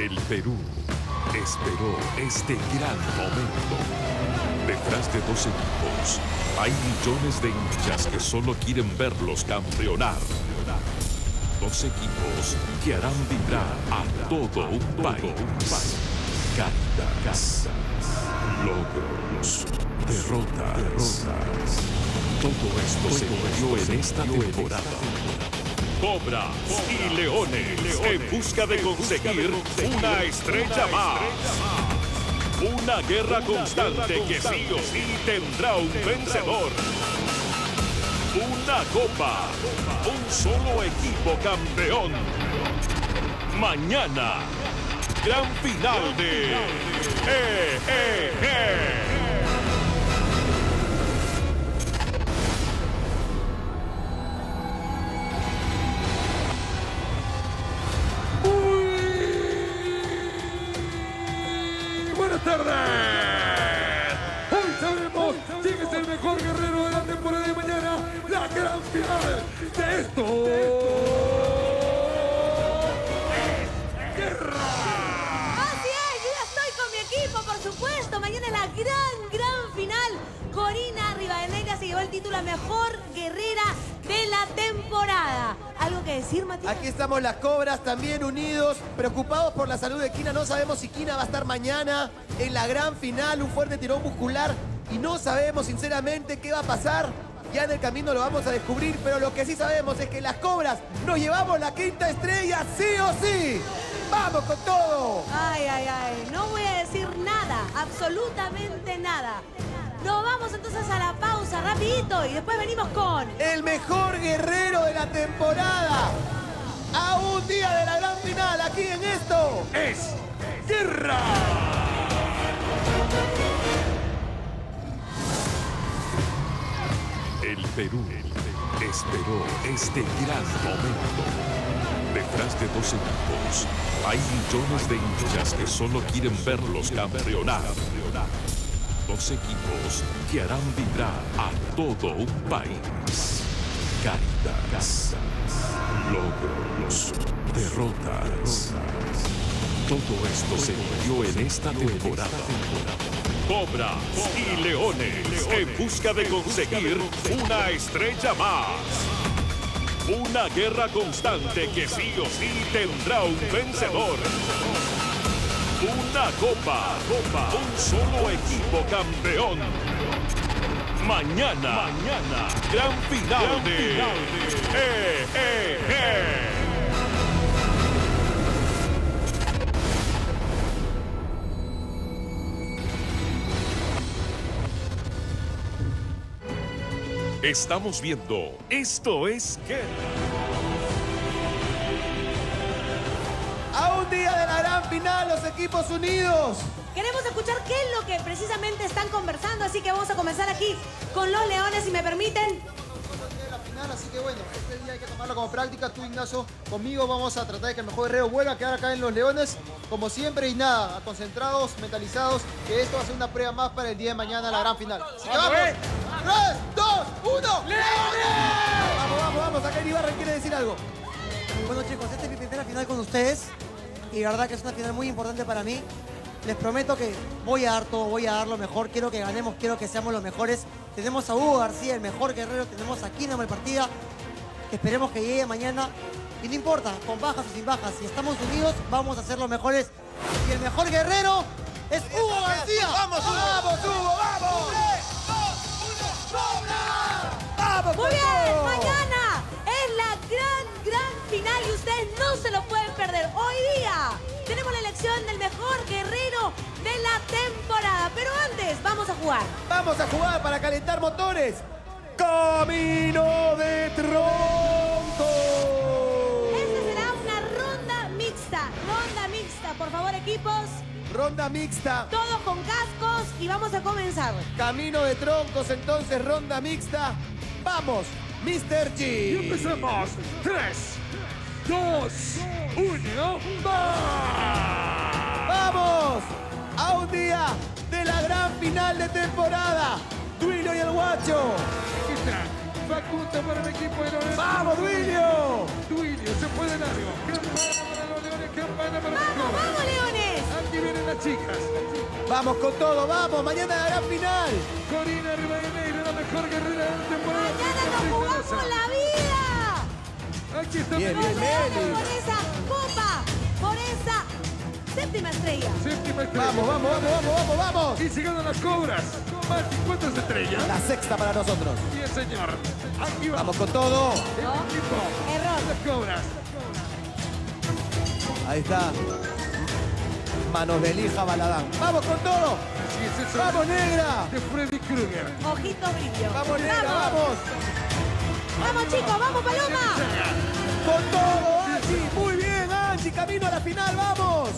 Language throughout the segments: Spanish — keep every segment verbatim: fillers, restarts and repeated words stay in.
El Perú esperó este gran momento. Detrás de dos equipos hay millones de hinchas que solo quieren verlos campeonar. Dos equipos que harán vibrar a todo un país. Cartas, logros, derrotas. Todo esto se vivió en esta temporada. Cobras y leones en busca de conseguir una estrella más. Una guerra constante que sí o sí tendrá un vencedor. Una copa, un solo equipo campeón. Mañana, gran final de E E G. Buenas tardes. Hoy sabemos quién es el mejor guerrero de la temporada de mañana, la gran final de esto. ¡Es guerra! Así es, yo ya estoy con mi equipo, por supuesto. Mañana es la gran, gran final. Corina Rivadeneira se llevó el título a mejor guerrera de la temporada. ¿Algo que decir, Matías? Aquí estamos las Cobras también unidos, preocupados por la salud de Kina. No sabemos si Kina va a estar mañana en la gran final, un fuerte tirón muscular, y no sabemos sinceramente qué va a pasar. Ya en el camino lo vamos a descubrir, pero lo que sí sabemos es que las Cobras nos llevamos la quinta estrella sí o sí. ¡Vamos con todo! Ay, ay, ay, no voy a decir nada, absolutamente nada. Nos vamos entonces a la pausa, rapidito, y después venimos con... El mejor guerrero de la temporada. A un día de la gran final, aquí en esto... ¡Es Guerra! El Perú esperó este gran momento. Detrás de dos equipos hay millones de hinchas que solo quieren verlos campeonar. Dos equipos que harán vibrar a todo un país. Cartas, logros, derrotas. Todo esto se vivió en esta temporada. Cobras y leones en busca de conseguir una estrella más. Una guerra constante que sí o sí tendrá un vencedor. Una copa, copa, un solo equipo campeón. Mañana, mañana, gran final, gran de, final de E E G. Estamos viendo Esto es Guerra. Día de la gran final, los equipos unidos. Queremos escuchar qué es lo que precisamente están conversando, así que vamos a comenzar aquí con los leones, si me permiten. Así que bueno, este día hay que tomarlo como práctica. Tú, Ignacio, conmigo vamos a tratar de que el mejor guerrero vuelva a quedar acá en los leones, como siempre, y nada, concentrados, mentalizados, que esto va a ser una prueba más para el día de mañana, la gran final. Así que vamos. tres, dos, uno, ¡Leones! Vamos, vamos, vamos, acá Irribarren quiere decir algo. Bueno, chicos, esta es mi primera final con ustedes. Y la verdad que es una final muy importante para mí. Les prometo que voy a dar todo, voy a dar lo mejor. Quiero que ganemos, quiero que seamos los mejores. Tenemos a Hugo García, el mejor guerrero. Tenemos a Kina Malpartida. Esperemos que llegue mañana. Y no importa, con bajas o sin bajas. Si estamos unidos, vamos a ser los mejores. Y el mejor guerrero es Hugo García. ¡Vamos, Hugo! ¡Vamos, Hugo! ¡Vamos! ¡tres, dos, uno, ¡Vamos! ¡Muy bien! ¡Mañana es la gran, gran final! Y ustedes no se lo pueden perder. Hoy día tenemos la elección del mejor guerrero de la temporada. Pero antes, vamos a jugar. Vamos a jugar para calentar motores. ¡Camino de Tronco! Esta será una ronda mixta. Ronda mixta, por favor, equipos. Ronda mixta. Todos con cascos y vamos a comenzar. Camino de troncos, entonces, ronda mixta. ¡Vamos, mister G! Y empecemos. Tres... Dos, uno, ¡va! ¡Vamos! A un día de la gran final de temporada. Duilio y el Guacho. Aquí está. Facundo para el equipo de los Leones. ¡Vamos, Duilio! Duilio, se puede largo. Campana para los Leones, campana para los Leones. ¡Vamos, vamos, Leones! chicas. Vamos con todo, vamos. Mañana la gran final. Corina Rivadeneiro, la mejor guerrera de la temporada. Mañana nos jugamos la vida. Aquí está bien, bien, bien. Por esa copa, por esa séptima estrella. Séptima estrella. Vamos, vamos, vamos, vamos, vamos, vamos. Y llegando a las cobras. Mati, ¿cuántas estrellas? La sexta para nosotros. Bien, señor. Aquí vamos. Vamos con todo. El no. equipo. Error. Las cobras. Ahí está. Manos de lija, Baladán. ¡Vamos con todo! Así es eso. ¡Vamos, negra! De Freddy Krueger. Ojito brillo. ¡Vamos, negra, vamos! ¡Vamos, vamos chicos! ¡Vamos, Paloma! ¡Con todo, Angie! ¡Muy bien, Angie! ¡Camino a la final, vamos!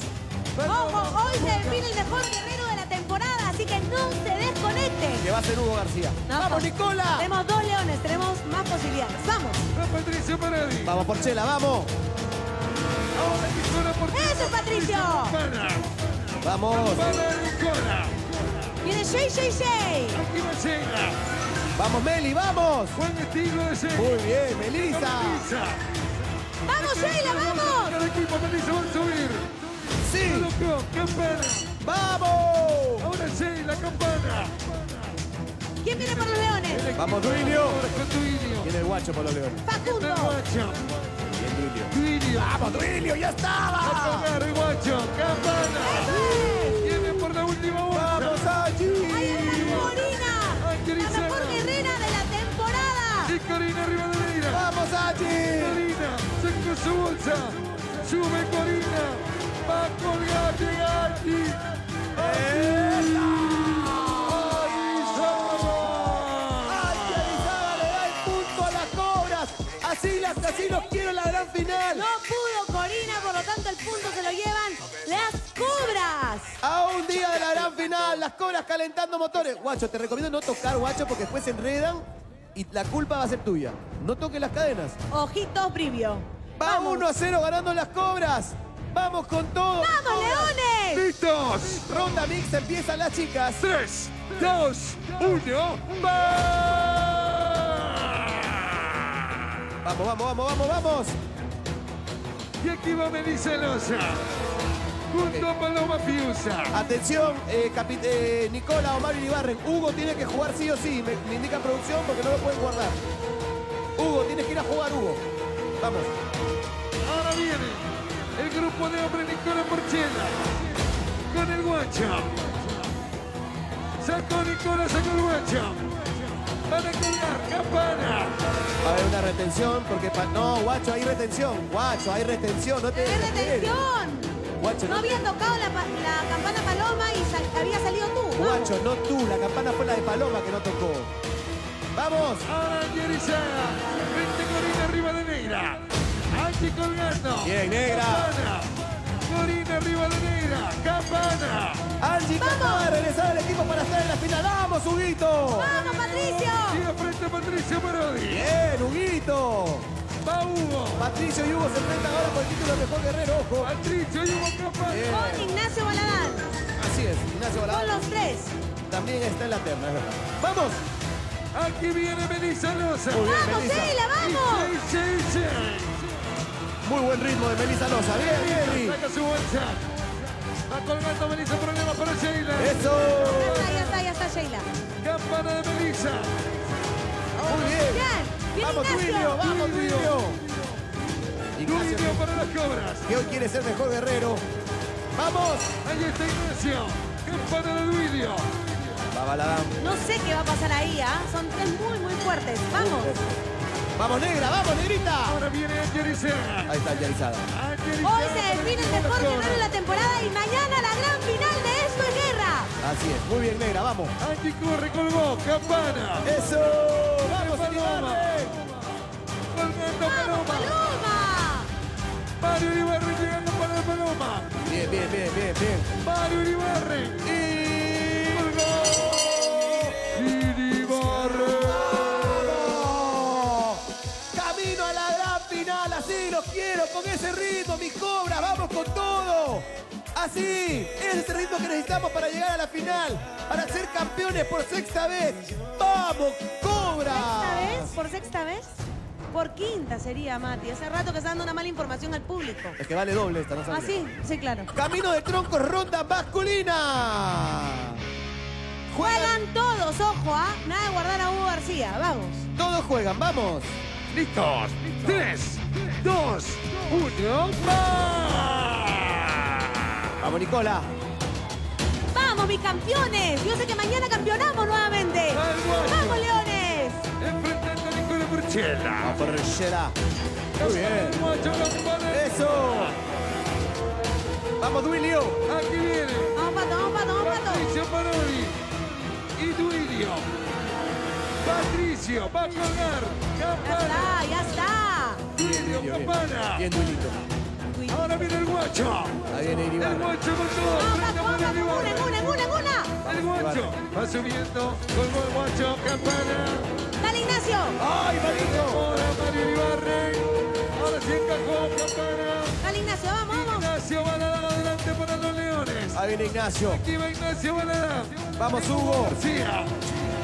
¡Ojo! Hoy se define el mejor guerrero de la temporada, así que no se desconecten. Que va a ser Hugo García. No, ¡vamos, Nicola! Tenemos dos leones, tenemos más posibilidades. ¡Vamos! ¡Vamos, Patricio Parodi! ¡Vamos, Porcella, vamos! ¡Eso, Patricio! ¡Vamos! ¡Viene Shay, Shay, Shay! ¡Aquí va Sheila! ¡Vamos, Meli, vamos! ¡Buen estilo de Sheila! ¡Muy bien, Melissa! ¡Vamos, Sheila, vamos! ¡El equipo Melissa va a subir! ¡Sí! ¡Campana! ¡Vamos! ¡Ahora Sheila, campana! ¿Quién viene por los leones? ¡Vamos, Duilio! ¡Viene el guacho por los leones! ¡Facundo! Duilio. ¡Vamos, Duilio! ¡Ya estaba! ¡A comer, guacho! ¡Campana! ¡Viene por la última vuelta! ¡Vamos, Angie! ¡Ahí está Corina! Angie ¡la mejor guerrera de la temporada! ¡Sí, Corina Rivadeneira! ¡Vamos, Angie! ¡Corina! ¡Sacó su bolsa! ¡Sube, Corina! ¡Va a colgar! ¡Llega Angie! ¡Angie! Así, las, así los quiero en la gran final. No pudo Corina, por lo tanto el punto se lo llevan las cobras. A un día de la gran final, las cobras calentando motores. Guacho, te recomiendo no tocar, guacho, porque después se enredan y la culpa va a ser tuya. No toques las cadenas. Ojitos previo. Va uno a cero ganando las cobras. Vamos con todo. ¡Vamos, leones! ¡Listos! Ronda mix, empiezan las chicas. tres, dos, uno, ¡va! Vamos, vamos, vamos, vamos, vamos. Y aquí va Melissa Loza. Junto a Paloma Fiusa. Atención, eh, eh, Nicola o Mario Irribarren. Hugo tiene que jugar sí o sí. Me, me indica producción porque no lo pueden guardar. Hugo, tienes que ir a jugar, Hugo. Vamos. Ahora viene el grupo de hombres Nicola Porcella. Con el guacho. Sacó Nicola, sacó el guacho. Van a colgar, campana. Va a haber una retención porque... Pa... No, guacho, hay retención. Guacho, hay retención. No te ¡Hay retención! Guacho, no, no había tocado la, la campana Paloma y sal... había salido tú. Guacho, no tú. La campana fue la de Paloma que no tocó. ¡Vamos! Ahora Angie Arizaga. Vente Corina Rivadeneira. Angie colgando. Bien, negra. Campana. Corina Rivadeneira. Campana. Angie va a regresar al equipo para estar en la final. ¡Vamos, Huguito! ¡Vamos, Patricio! Sigue frente a Patricio Parodi. ¡Bien, Huguito! ¡Va Hugo! Patricio y Hugo se enfrentan ahora por el título de mejor guerrero, ojo. Patricio y Hugo capaz. Con Ignacio Baladán. Así es, Ignacio Baladán. Con los tres. También está en la terna, es verdad. ¡Vamos! Aquí viene Melissa Loza. ¡Vamos, Sheila, vamos! Sí, sí, sí. Muy buen ritmo de Melissa Loza. Bien, bien. Saca su bolsa. Va colgando Melissa, problema para Sheila. ¡Eso! Ya está, ya está, ya está Sheila. Campana de Melissa. Muy bien. bien. Vamos, Duilio, vamos, Duilio. Duilio para las cobras. Que hoy quiere ser mejor guerrero. ¡Vamos! Ahí está Ignacio. Campana de Duilio. Va Baladán. No sé qué va a pasar ahí, ¿ah? ¿eh? Son tres muy, muy fuertes. ¡Vamos! ¡Vamos, negra! ¡Vamos, negrita! Ahora viene Angie Arizaga. Ahí está Angie Arizaga. Hoy se define el mejor guerrero de la temporada y mañana la gran final de Esto es Guerra. Así es. Muy bien, negra. Vamos. Angie corre, colgó. Campana. ¡Eso! ¡Vamos, Paloma! ¡Colgando Paloma! ¡Paloma! Mario Irribarren llegando para la Paloma. Bien, bien, bien, bien, bien. Mario Irribarren. Y... ¡colgó! ¡Irribarren! Así los quiero, con ese ritmo, mis cobras, vamos con todo. Así, ese es el ritmo que necesitamos para llegar a la final, para ser campeones por sexta vez. ¡Vamos, cobras! ¿Sexta vez? ¿Por sexta vez? Por quinta sería, Mati. Hace rato que está dando una mala información al público. Es que vale doble esta, ¿no sabes? Ah, sí, sí, claro. Camino de troncos, ronda masculina. Juegan, juegan todos, ojo, ¿ah? ¿eh? Nada de guardar a Hugo García, vamos. Todos juegan, vamos. Listos. Listos. Tres, dos, uno, ¡va! Vamos, Nicola. Vamos, mis campeones. Yo sé que mañana campeonamos nuevamente. ¡Vamos, vamos Leones! Enfrentando a Nicola Porcella. A Porcella. Muy bien. Eso. Vamos, Duilio. Aquí viene. Vamos, Pato, vamos, Pato, vamos, Pato. Patricio Parodi y Duilio. Patricio va a colgar. Campana. Ya está, ya está. Duilio, Duilio campana. Bien, bien Duilito. Ahora viene el guacho. Ahí viene Irribarren. El guacho con todo. Vamos, vamos, vamos. Una, una, una, una. El guacho va subiendo. Colgó el guacho. Campana. Dale, Ignacio. Ay, Marito. Ahora Mario Irribarren. Ahora sí encajó. Campana. Dale, Ignacio, vamos, vamos. Ignacio Baladán adelante para los Leones. Ahí viene Ignacio. Aquí va Ignacio Baladán. Vamos, Hugo. García.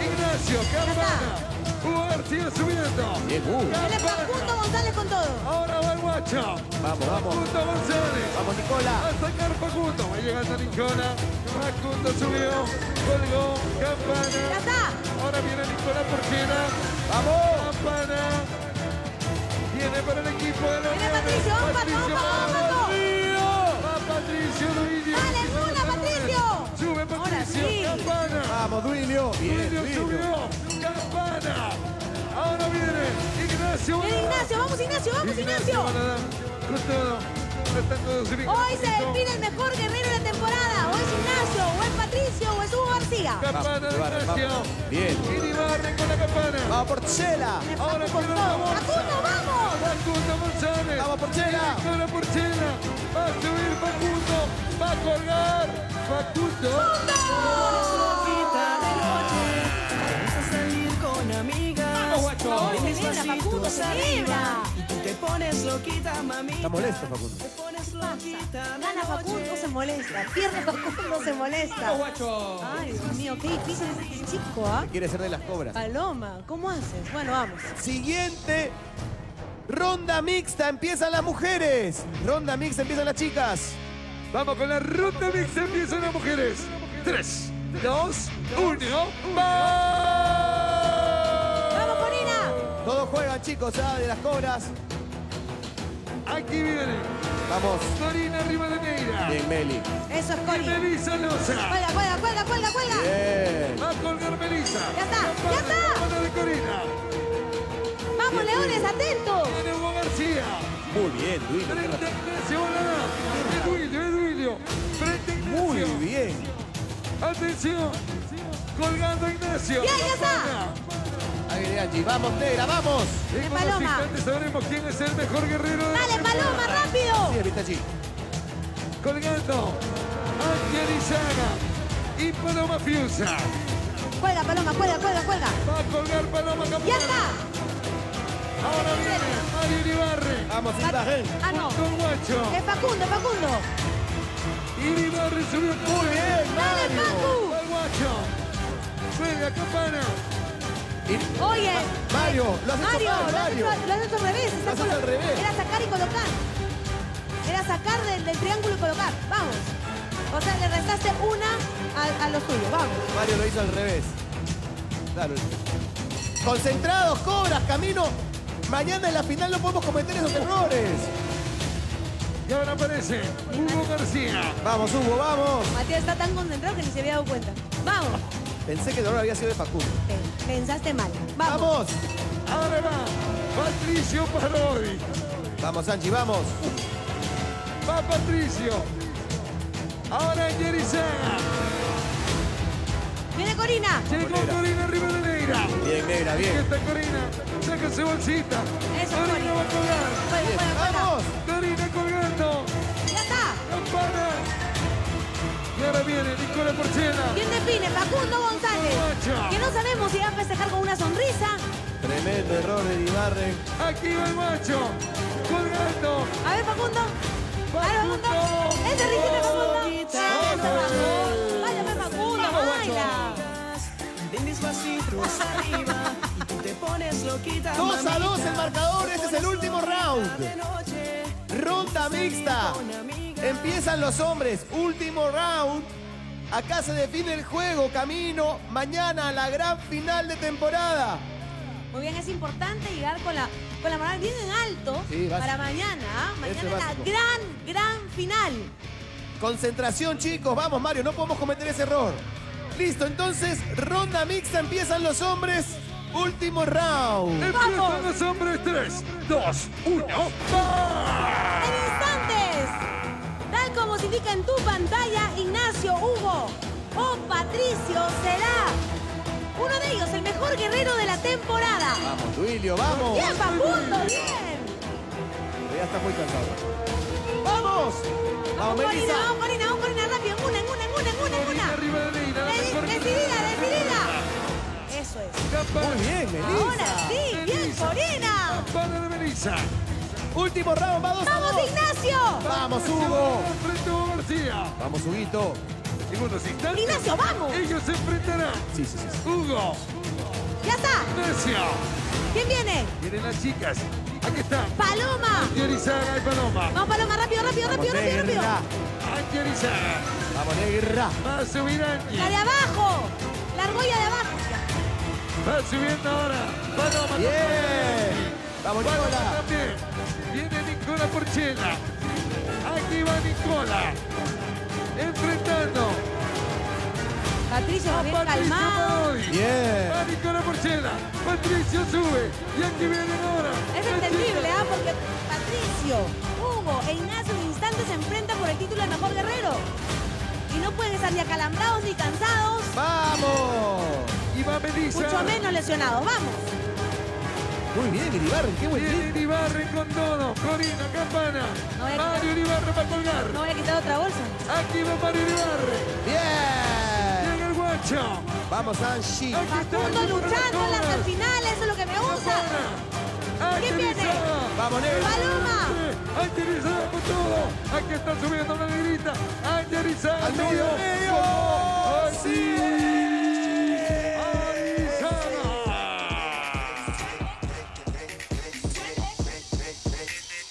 Ignacio, campana. Hugo García subiendo. Bien, Hugo. Él es Facundo González con todo. Ahora va el guacho. Vamos, vamos. Facundo González. Vamos, Nicola. Va a sacar Facundo. Va llegando Nicola. Facundo subió. Colgó. Campana. Ya está. Ahora viene Nicola Porcella. Vamos. Campana. Viene para el equipo de los Leones. Patricio, Patricio, Patricio. Patricio, Duilio. ¡Dale, Luna, Patricio! ¡Sube, Patricio! Sí. ¡Campana! ¡Vamos, Duilio! Bien, ¡Duilio subió! ¡Campana! Ahora viene Ignacio. Bien, Ignacio, vamos, Ignacio, vamos, Ignacio. Con todo. Hoy se define el mejor guerrero de la temporada. O es Ignacio, o es Patricio, o es Hugo García. Campana de Ignacio. Bien. Irribarren con la campana. Vamos, Porcella. Ahora por la bolsa. ¡Facundo, vamos! ¡Facundo González! ¡Vamos, Porcella! ¡Nicola Porcella! ¡Va a subir Facundo! ¡Va a colgar! ¡Facundo! ¡Facundo! ¡Facundo se libra! Te pones loquita, mami. Está molesto, Facundo. Te pones loquita. Gana Facundo, se molesta. Pierde Facundo, se molesta. Guacho. Ay, Dios mío, qué difícil es este chico, ¿ah? ¿Eh? Quiere ser de las cobras. Paloma, ¿cómo haces? Bueno, vamos. Siguiente ronda mixta. Empiezan las mujeres. Ronda mixta, empiezan las chicas. Vamos con la ronda mixta, empiezan las mujeres. Tres, dos, uno, ¡va! ¡Vamos, Corina! Todos juegan, chicos, ¿ah? De las cobras. Aquí viene. Vamos. Corina arriba de Neira. Bien, Meli. Eso es Corina. Y Melissa Loza. Cuelga, cuelga, cuelga, cuelga, cuelga. Bien. Va a colgar Melissa. Ya está, campana, ya está. Campana de Corina. Vamos, Leones, atentos. Viene Hugo García. Muy bien, Duilio. Frente a Ignacio, hola. Duilio, es Duilio. Frente a Ignacio. Muy bien. Atención. Colgando a Ignacio. Bien, ya está. Angie. Vamos, Negra, vamos. De Paloma. Sabremos quién es el mejor guerrero. Dale, Paloma, rápido. Sí, allí. Colgando. Angie Arizaga y Paloma Fiusa. Cuelga, Paloma, cuelga, cuelga, cuelga. Va a colgar Paloma Campana. ¡Ya está! Ahora viene Mario Irribarren. Vamos, Irribarren. Ah, no. Con guacho. Es Facundo, Facundo. Irribarren subió. Muy bien, Mario. Dale, Facu. Al guacho. Cuelga, Campana. Oye, Mario, lo has hecho Mario, mal, Mario. Lo has hecho, lo has hecho al revés, lo has hecho al revés. Era sacar y colocar. Era sacar del, del triángulo y colocar. Vamos. O sea, le restaste una a, a los tuyos. Vamos. Mario lo hizo al revés. Dale. Concentrados, cobras, camino. Mañana en la final no podemos cometer esos errores. Y ahora aparece Hugo García. Vamos, Hugo, vamos. Matías está tan concentrado que ni se había dado cuenta. Vamos. Pensé que el dolor había sido de Facundo. Pensaste mal. ¡Vamos! ¡Vamos! Ahora va Patricio Parodi. Vamos, Angie, vamos. Va Patricio. Ahora Yerizaga. Viene Corina. Llegó Corina, Corina arriba de Negra. Bien, Negra, bien. Aquí está Corina. Saca su bolsita. Eso, Corina. Corina va a colgar. Bueno, bueno, ¡vamos! Corina colgando. ¡Ya está! ¡Campana! Y ahora viene Nicola Porcella. ¿Quién define? Facundo González. Guacho. Que no sabemos si va a festejar con una sonrisa. Tremendo error de Irribarren. Aquí va el macho. Colgando. A ver, Facundo. Facundo. A ver, Facundo. Ese risito de Facundo. Facundo. Vaya, Facundo. Vamos, baila. De mis vasitos arriba. Y tú te pones loquita. Dos a dos el marcador, este es el último round. Ronda mixta. Empiezan los hombres, último round. Acá se define el juego, camino mañana a la gran final de temporada. Muy bien, es importante llegar con la, con la moral bien en alto, sí, para mañana, ¿eh? Mañana es la gran, gran final. Concentración, chicos. Vamos, Mario, no podemos cometer ese error. Listo, entonces, ronda mixta, empiezan los hombres. Último round. ¡Vamos! Empiezan los hombres. tres, dos, uno, ¡va! En instantes, tal como se indica en tu pantalla, Ignacio, Hugo o Patricio será uno de ellos, el mejor guerrero de la temporada. Vamos, Duilio, vamos. Bien, Facundo, bien. Ya está muy cansado. ¡Vamos! Vamos, Corina, vamos, Corina, vamos, Corina, rápido. Una, en una, en una, en una, en una. Arriba de Melina. Decidida, decidida. Eso es. Muy bien, Melissa. Ahora sí, bien, Corina. Campana de Melissa. Último round, vamos. Vamos, Ignacio. Vamos, Hugo. Frente a Hugo García. Vamos, Huguito. Segundos instantes. Ignacio, vamos. Ellos se enfrentarán. Sí, sí, sí. Hugo. Ya está. Ignacio. ¿Quién viene? Vienen las chicas. Aquí está. Paloma. Angie Arizaga y Paloma. Vamos, Paloma, rápido, rápido, rápido, rápido, rápido. Angie Arizaga. Vamos, negra. Va a subir Angie. La de abajo. La argolla de abajo. Va subiendo ahora. Paloma. Bien. Yeah. Vamos, Nicola. También. Viene Nicola Porcella. Aquí va Nicola. Enfrentando. Patricio va bien calmado. Bien. Va Nicola Porcella. Patricio sube. Y aquí viene ahora. Es entendible, ¿ah? ¿eh? Porque Patricio, Hugo e Ignacio en instantes se enfrentan por el título de mejor guerrero. Y no pueden estar ni acalambrados ni cansados. ¡Vamos! Y va Melissa. Mucho menos lesionados. ¡Vamos! Muy bien, Irribarren, qué buen bien. Irribarren con todo. Corina, campana. No voy a Mario quitar... Irribarren para colgar. No voy a quitar otra bolsa. Aquí va Mario Irribarren. ¡Bien! Llega el guacho. Vamos, Angie. Facundo luchando hasta el final. Eso es lo que me gusta. ¿Quién viene? ¡Vamos, negro! ¡Paloma! Angie Arizaga con todo. Aquí está subiendo una negrita. Angie Arizaga al medio. ¡Al medio! ¡Sí!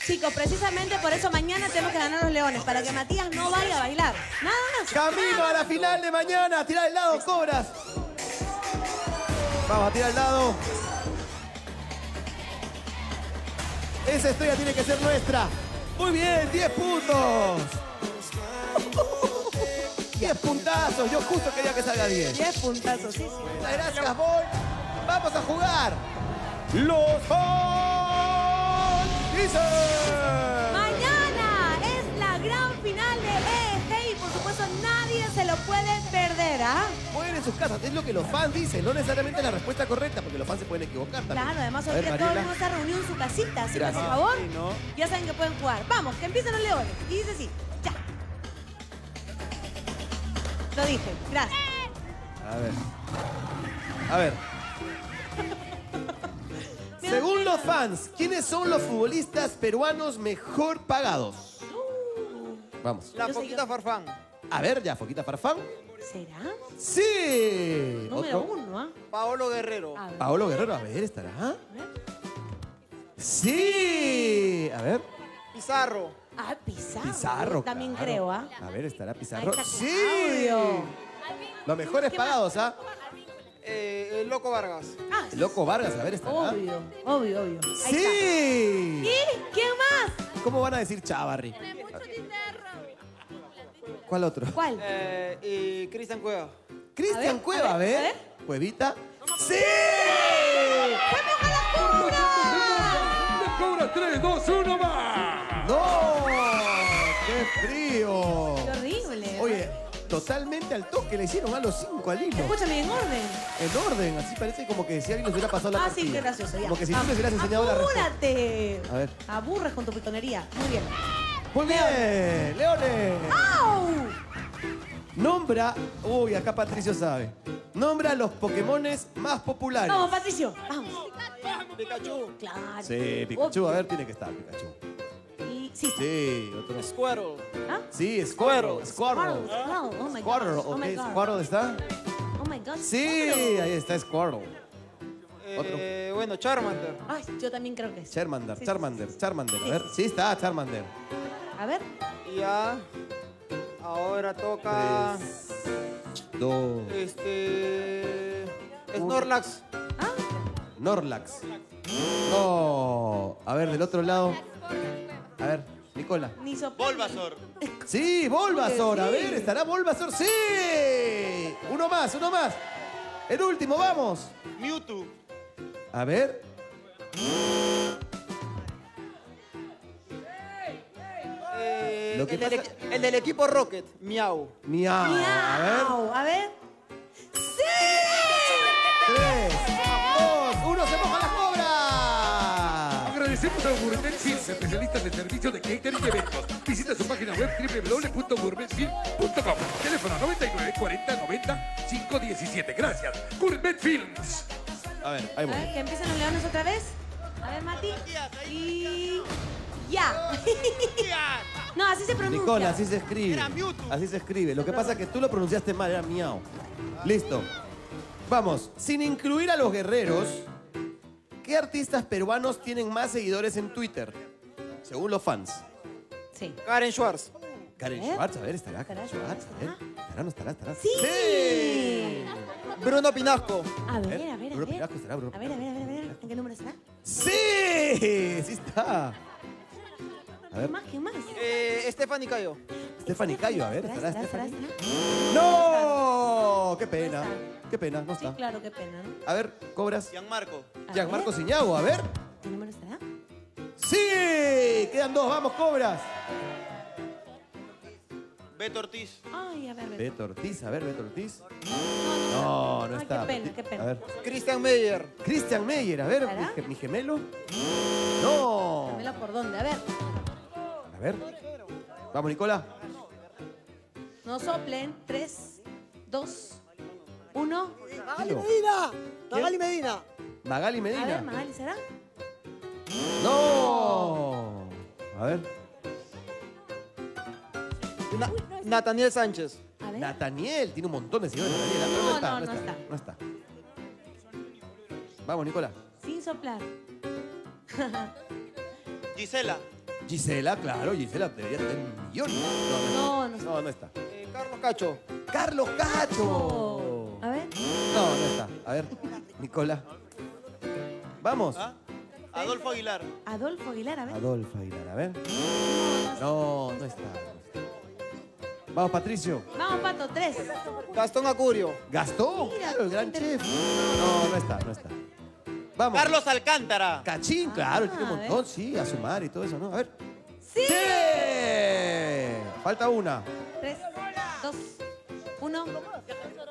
Chicos, precisamente por eso mañana tenemos que ganar los leones, para que Matías no vaya a bailar. Nada más. Camino a la final de mañana. Tirar el lado, cobras. Vamos a tirar el lado. Esa estrella tiene que ser nuestra. Muy bien, diez puntos. diez puntazos. Yo justo quería que salga diez. diez puntazos, sí, sí. Muchas gracias, Bol. Vamos a jugar. Los Hot. Mañana es la gran final de E E G y por supuesto nadie se lo puede perder, ¿ah? ¿eh? Pueden en sus casas, es lo que los fans dicen, no necesariamente la respuesta correcta, porque los fans se pueden equivocar también. Claro, además hoy que todo el mundo está reunido en su casita, así que por favor, sí, no. ya saben que pueden jugar. Vamos, que empiezan los leones. Y dice así, ya. Lo dije, gracias. A ver, a ver. Según los fans, ¿quiénes son los futbolistas peruanos mejor pagados? Uh, Vamos. La Foquita Farfán. A ver, ya, Foquita Farfán. ¿Será? ¡Sí! Número Otro. uno, ¿ah? ¿eh? Paolo Guerrero. Paolo Guerrero, a ver, ¿estará? A ver. ¡Sí! A ver. Pizarro. Ah, Pizarro. Pizarro, También claro. creo, ¿ah? ¿eh? A ver, ¿estará Pizarro? ¡Sí! Claudio. Los mejores pagados, ¿ah? ¿eh? Eh, el Loco Vargas. Ah, sí. El Loco Vargas, a ver, está. Obvio, acá. obvio, obvio. ¡Sí! ¿Y quién más? ¿Cómo van a decir Chavarri? Tiene mucho dinero. ¿Cuál otro? ¿Cuál? Eh, y Cristian Cueva. Cristian Cueva, a ver. A ver. ¿Cuevita? ¡Sí! ¡Vamos a la cobra! ¡La cobra! tres, dos, uno, va. ¡No! ¡Qué frío! ¡Qué horrible! Oye. Totalmente al toque, le hicieron a los cinco al hilo. Escúchame, en orden. En orden, así parece como que si alguien nos hubiera pasado la ah, cartilla. Ah, sí, qué gracioso, ya. Como que si tú les hubieras enseñado la respuesta. ¡Apúrate! A ver. Aburres con tu pitonería. Muy bien. ¡Muy bien! ¡Leones! ¡Au! Nombra... Uy, acá Patricio sabe. Nombra los Pokémones más populares. ¡Vamos, Patricio! ¡Vamos! ¡Pikachu! ¡Claro! Sí, Pikachu. A ver, tiene que estar Pikachu. Sí, sí, otro. Squirrel. ¿Ah? Sí, Squirrel. Squirrel. Squirrel. Oh my God. Squirrel, okay. Oh my God. ¿Squirrel está? Oh my God. Sí, ahí está Squirrel. Eh, bueno, Charmander. Ay, yo también creo que es. Charmander, sí, Charmander, sí, sí. Charmander. A ver, sí está Charmander. A ver. Ya. Ahora toca... Tres, dos... Este... Es Norlax. ¿Ah? Norlax. No. A ver, del otro lado. A ver, Nicola. Bulbasaur. Sí, Bulbasaur. A ver, ¿estará Bulbasaur? ¡Sí! Uno más, uno más. El último, vamos. Mewtwo. A ver. Eh, Lo que el, pasa... del, el del equipo Rocket. Miau. Miau. Miau. A ver. A ver. ¡Sí! Tres, dos, uno, se moja la cobra. Agradecemos a Gourmetfilms, especialistas en servicios de catering y eventos. Visita su página web doble u doble u doble u punto gourmetfilms punto com. Teléfono noventa y nueve cuarenta noventa cinco diecisiete. Gracias, Gourmet Films. A ver, ahí voy. A ver, que empiecen los leones otra vez. A ver, Mati. Y... ¡Ya! No, así se pronuncia. Nicola, así se escribe. Era Mewtwo. Así se escribe. Lo que pasa es que tú lo pronunciaste mal, era miau. Listo. Vamos. Sin incluir a los guerreros, ¿qué artistas peruanos tienen más seguidores en Twitter? Según los fans. Sí. Karen Schwarz. Karen Schwarz, a ver, estará Karen Schwarz. A ver, estará, no estará, estará. ¡Sí! ¡Sí! Bruno Pinasco. A ver, a ver, a ver. Bruno Pinasco estará, Bruno. A ver, a ver, a ver, a ver. ¿En qué número estará? ¡Sí! Sí está. A ver. ¿Qué más? ¿Qué más? Eh, Stephanie Cayo. Stephanie Cayo, a ver. ¿Estará, estará, estará, estará, estará? ¡No! ¡Qué pena! ¡Qué pena! No está. Sí, claro, qué pena. A ver, cobras. Gianmarco. Gianmarco Siñago, a ver. ¿Qué número estará? ¡Sí! Quedan dos, vamos, cobras. Beto Ortiz. Ay, a ver, Beto. Beto Ortiz, a ver, Beto Ortiz. No, no está. Ay, qué pena, qué pena. A ver. Christian Meyer. Christian Meyer, a ver, mi gemelo. No. ¿Gemelo por dónde? A ver. A ver. Vamos, Nicola. No soplen. Tres, dos, uno. Magaly Medina. Magaly Medina. Magaly Medina. A ver, Magaly, ¿será? No. A ver. Na Uy, no Nathaniel Sánchez. A ver. Nathaniel, tiene un montón de señores. No, no, está, no, no, está, no, está. no está. Vamos, Nicola. Sin soplar. Gisela. Gisela, claro, Gisela debería tener un millón. No, no, no, no, no, no está. Eh, Carlos Cacho. ¡Carlos Cacho! A ver. No, no está. A ver, Nicola. Vamos. ¿Ah? Adolfo Aguilar. Adolfo Aguilar, a ver. Adolfo Aguilar, a ver. No, no está. Vamos, Patricio. Vamos, Pato, tres. Gastón Acurio. ¿Gastón? Mira, claro, el gran chef. No, no está, no está. Vamos. Carlos Alcántara. Cachín, ah, claro, tiene un montón, sí, a sumar y todo eso, ¿no? A ver. ¡Sí! ¡Sí! Falta una. Tres, dos, uno.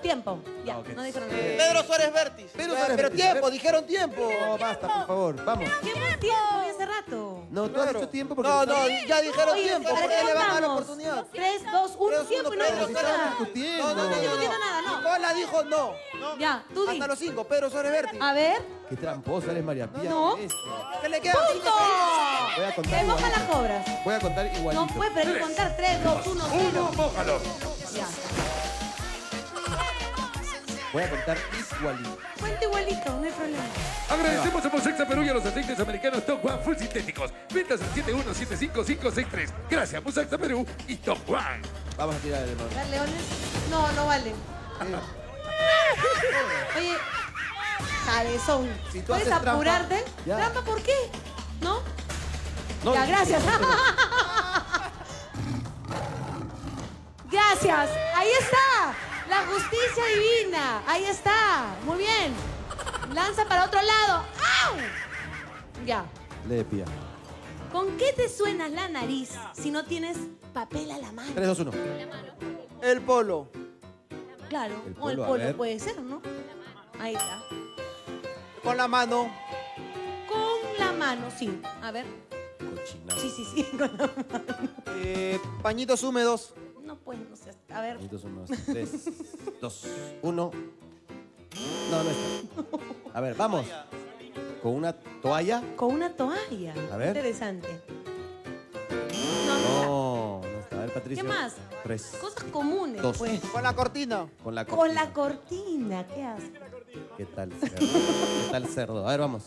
Tiempo. Ya, okay. No dijeron nada. Eh, Pedro Suárez Vértiz. Pedro Suárez Pero, pero Vértiz, tiempo, dijeron tiempo. No, basta, por favor, vamos. ¿Qué más tiempo? ¿Y hace rato? No, claro. Tú has hecho tiempo porque... No, no, ya dijeron Oye, tiempo. ¿Por qué le van a dar la oportunidad? Tres, dos, uno, tiempo y no hay nada. No, no, no discutiendo nada, no. Nicola dijo no. no. Ya, tú dices. Hasta los cinco, Pedro Suárez Vértiz. A ver. Qué tramposa eres, María Pía. No. Este. ¿Qué le queda? ¡Punto! Voy a contar. Me mojan las cobras. Voy a contar igualito. No puede, pero hay que contar tres, dos, uno, cero. Uno, mójalo. Ya. Voy a contar igualito. Cuenta igualito, no hay problema. Agradecemos a Posexa Perú y a los aceites americanos Top One Full Sintéticos. Ventas al siete uno siete cinco cinco seis tres. Gracias, Posexa Perú y Top One. Vamos a tirar el león. ¿Las leones? No, no vale. Sí. Oye, cabezón. Si tú ¿Puedes haces apurarte? Trampa, ¿Trampa por qué? ¿No? no ya, no, gracias. No, no, no. Gracias. Ahí está. La justicia divina. Ahí está. Muy bien. Lanza para otro lado. ¡Au! Ya. Lepia. ¿Con qué te suenas la nariz si no tienes papel a la mano? tres, dos, uno. El polo. Claro. El polo, o el polo puede ser, ¿no? Ahí está. Con la mano. Con la mano, sí. A ver. Cochinado. Sí, sí, sí. Con la mano. Eh, pañitos húmedos. No, pues, no sé. A ver. tres, dos, uno. No, no está. A ver, vamos. ¿Con una toalla? Con una toalla. A ver. Interesante. No, no, no está. A ver, Patricio. ¿Qué más? Tres. Cosas comunes, dos, pues. Con la cortina. Con la cortina. Con la cortina. ¿Qué haces? ¿Qué tal cerdo? ¿Qué tal cerdo? A ver, vamos.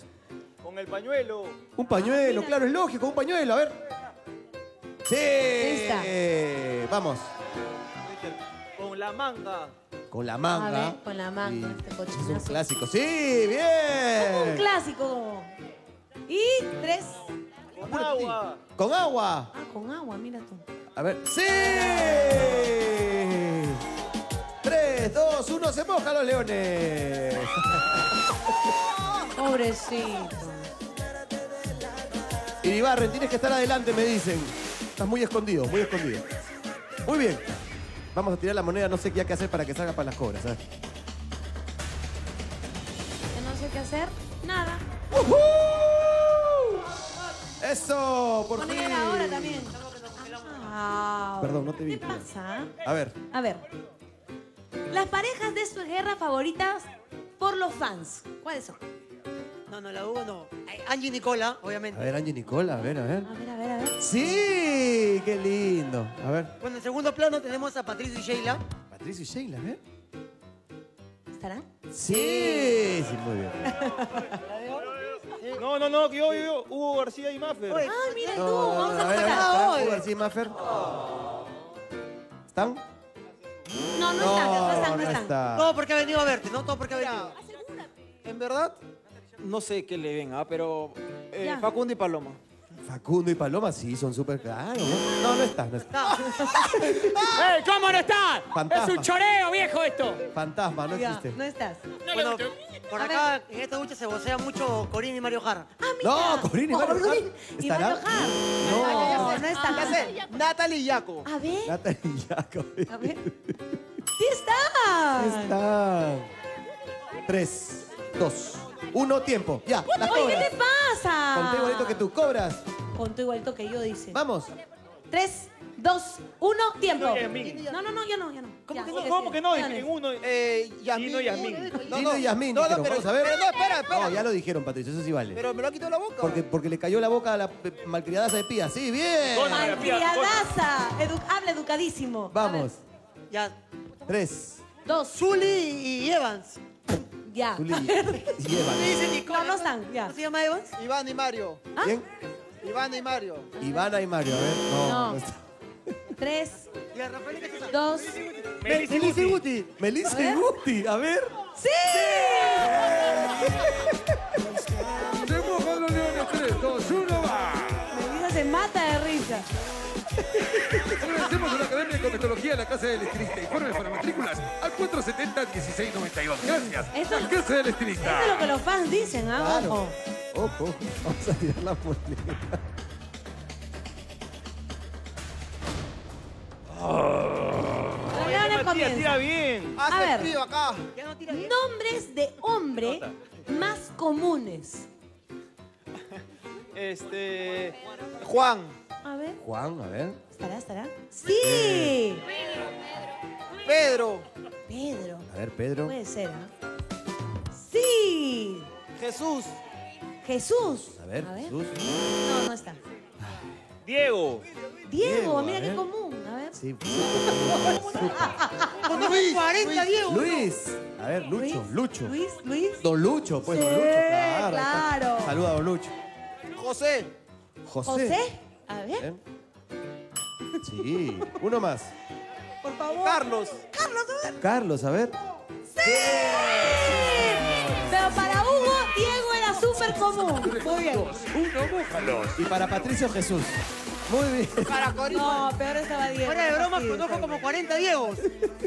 Con el pañuelo. Un pañuelo, claro, es lógico, un pañuelo, a ver. Sí. Lista. Vamos. Con la manga. Con la manga. A ver, con la manga. Y este cochinazo. Es un clásico. Sí, bien. Como un clásico. Y tres. Con agua. Con agua. Ah, con agua, mira tú. A ver. ¡Sí! Tres, dos, uno, se mojan los leones. Pobrecito. Irribarren, tienes que estar adelante, me dicen. Estás muy escondido, muy escondido. Muy bien. Vamos a tirar la moneda, no sé qué hay que hacer para que salga para las cobras. ¿Sabes? No sé qué hacer, nada. ¡Uhú! ¡Eso! Por fin. Poner ahora también. Ah, perdón, no te vi. ¿Qué pasa? A ver. A ver. Las parejas de su guerra favoritas por los fans. ¿Cuáles son? No, no, la Hugo no. Angie y Nicola, obviamente. A ver, Angie y Nicola, a ver, a ver. A ver, a ver, a ver. ¡Sí! ¡Qué lindo! A ver. Bueno, en segundo plano tenemos a Patricio y Sheila. Patricio y Sheila, a ver. ¿Estarán? Sí. Sí, sí, muy bien. No, no, no, que yo, yo, Hugo García y Mafer. Ah, mira tú, no, vamos a jugar hoy. Hugo García y Mafer. Oh. ¿Están? No, no, no están, no están, no están. Está. Todo porque ha venido a verte, ¿no? Todo porque ha venido. Asegúrate. ¿En verdad? No sé qué le ven, ¿ah? Pero eh, Facundo y Paloma. Facundo y Paloma, sí, son súper claros. No, no están, no están. ¡Eh, cómo no están! Fantasma. Es un choreo, viejo, esto. Fantasma, no existe. Ya, no estás. Bueno, por acá, en esta ducha se vocea mucho Corina y Mario Hart. Ah, mira. No, Corina y Mario oh, Hart. ¿Y Mario Hart? No, no, no, no están. Ah, ya sé, Natalie y Yaco. A ver. Natalie y Yaco. A ver. ¡Sí están! Sí están. Tres, dos... Uno, tiempo. Ya. Oye, ¿qué te pasa? Conté igualito que tú, cobras. Conté igualito que yo, dice. Vamos. Tres, dos, uno, tiempo. No, no, no, yo no, yo no. ¿Cómo, ya, que, no? Sí, ¿Cómo sí, que no? En uno, eh, Yasmín. Gino y Yasmín. No, no, Yasmín, no, no, pero, vamos a ver. Pero no, espera, espera. No, ya lo dijeron, Patricio, eso sí vale. Pero me lo ha quitado la boca. Porque, porque le cayó la boca a la malcriadaza de Pía. Sí, bien. Malcriadaza. Edu habla educadísimo. Vamos. Ya. Tres. Dos. Zully y Evans. Ya. Tú le... y Evan. No, no están, ya. ¿Cómo se llama Evans? Iván y Mario. ¿Ah? ¿Quién? Ivana y Mario. Ivana y Mario, a ver. No. no. Tres. Y a Rafael, ¿qué es? Dos. Melissa y Guti. Melissa y Guti, a ver. ¡Sí! Se mojan los leones. Tres, dos, uno, va. Melissa se mata de risa. Agradecemos a la Academia de Cometología de la Casa del Estilista. Informes para matrículas al cuatrocientos setenta dieciséis noventa y dos. Gracias. Eso, a Casa del Estilista. Eso es lo que los fans dicen, ¿ah? Claro. Ojo. Ojo. Vamos a tirar la polera. No, no, tira bien. A ver, frío acá. Ya no tira bien. Nombres de hombre más comunes. Este... Juan. A ver. Juan, a ver. ¿Estará, estará? ¡Sí! Pedro. Pedro. Pedro. A ver, Pedro. Puede ser, ¿eh? ¡Sí! Jesús. Jesús. A ver, a ver. Jesús. No, no está. Diego. Diego, Diego mira qué común. A ver. Sí. Luis, cuarenta, Diego. Luis. A ver, Lucho, Lucho. Luis, Luis. Don Lucho, pues, sí, don Lucho. Claro. claro. Saluda a don Lucho. José. José. José. A ver. Sí. Uno más. Por favor. Carlos. Carlos, a ver. Carlos, a ver. ¡Sí! ¡Sí! Pero para Hugo, Diego era súper común. Muy bien. Uno, búfalos. Y para Patricio, Jesús. Muy bien. Para Corina. No, peor estaba Diego. Fuera de broma, conozco como cuarenta Diegos.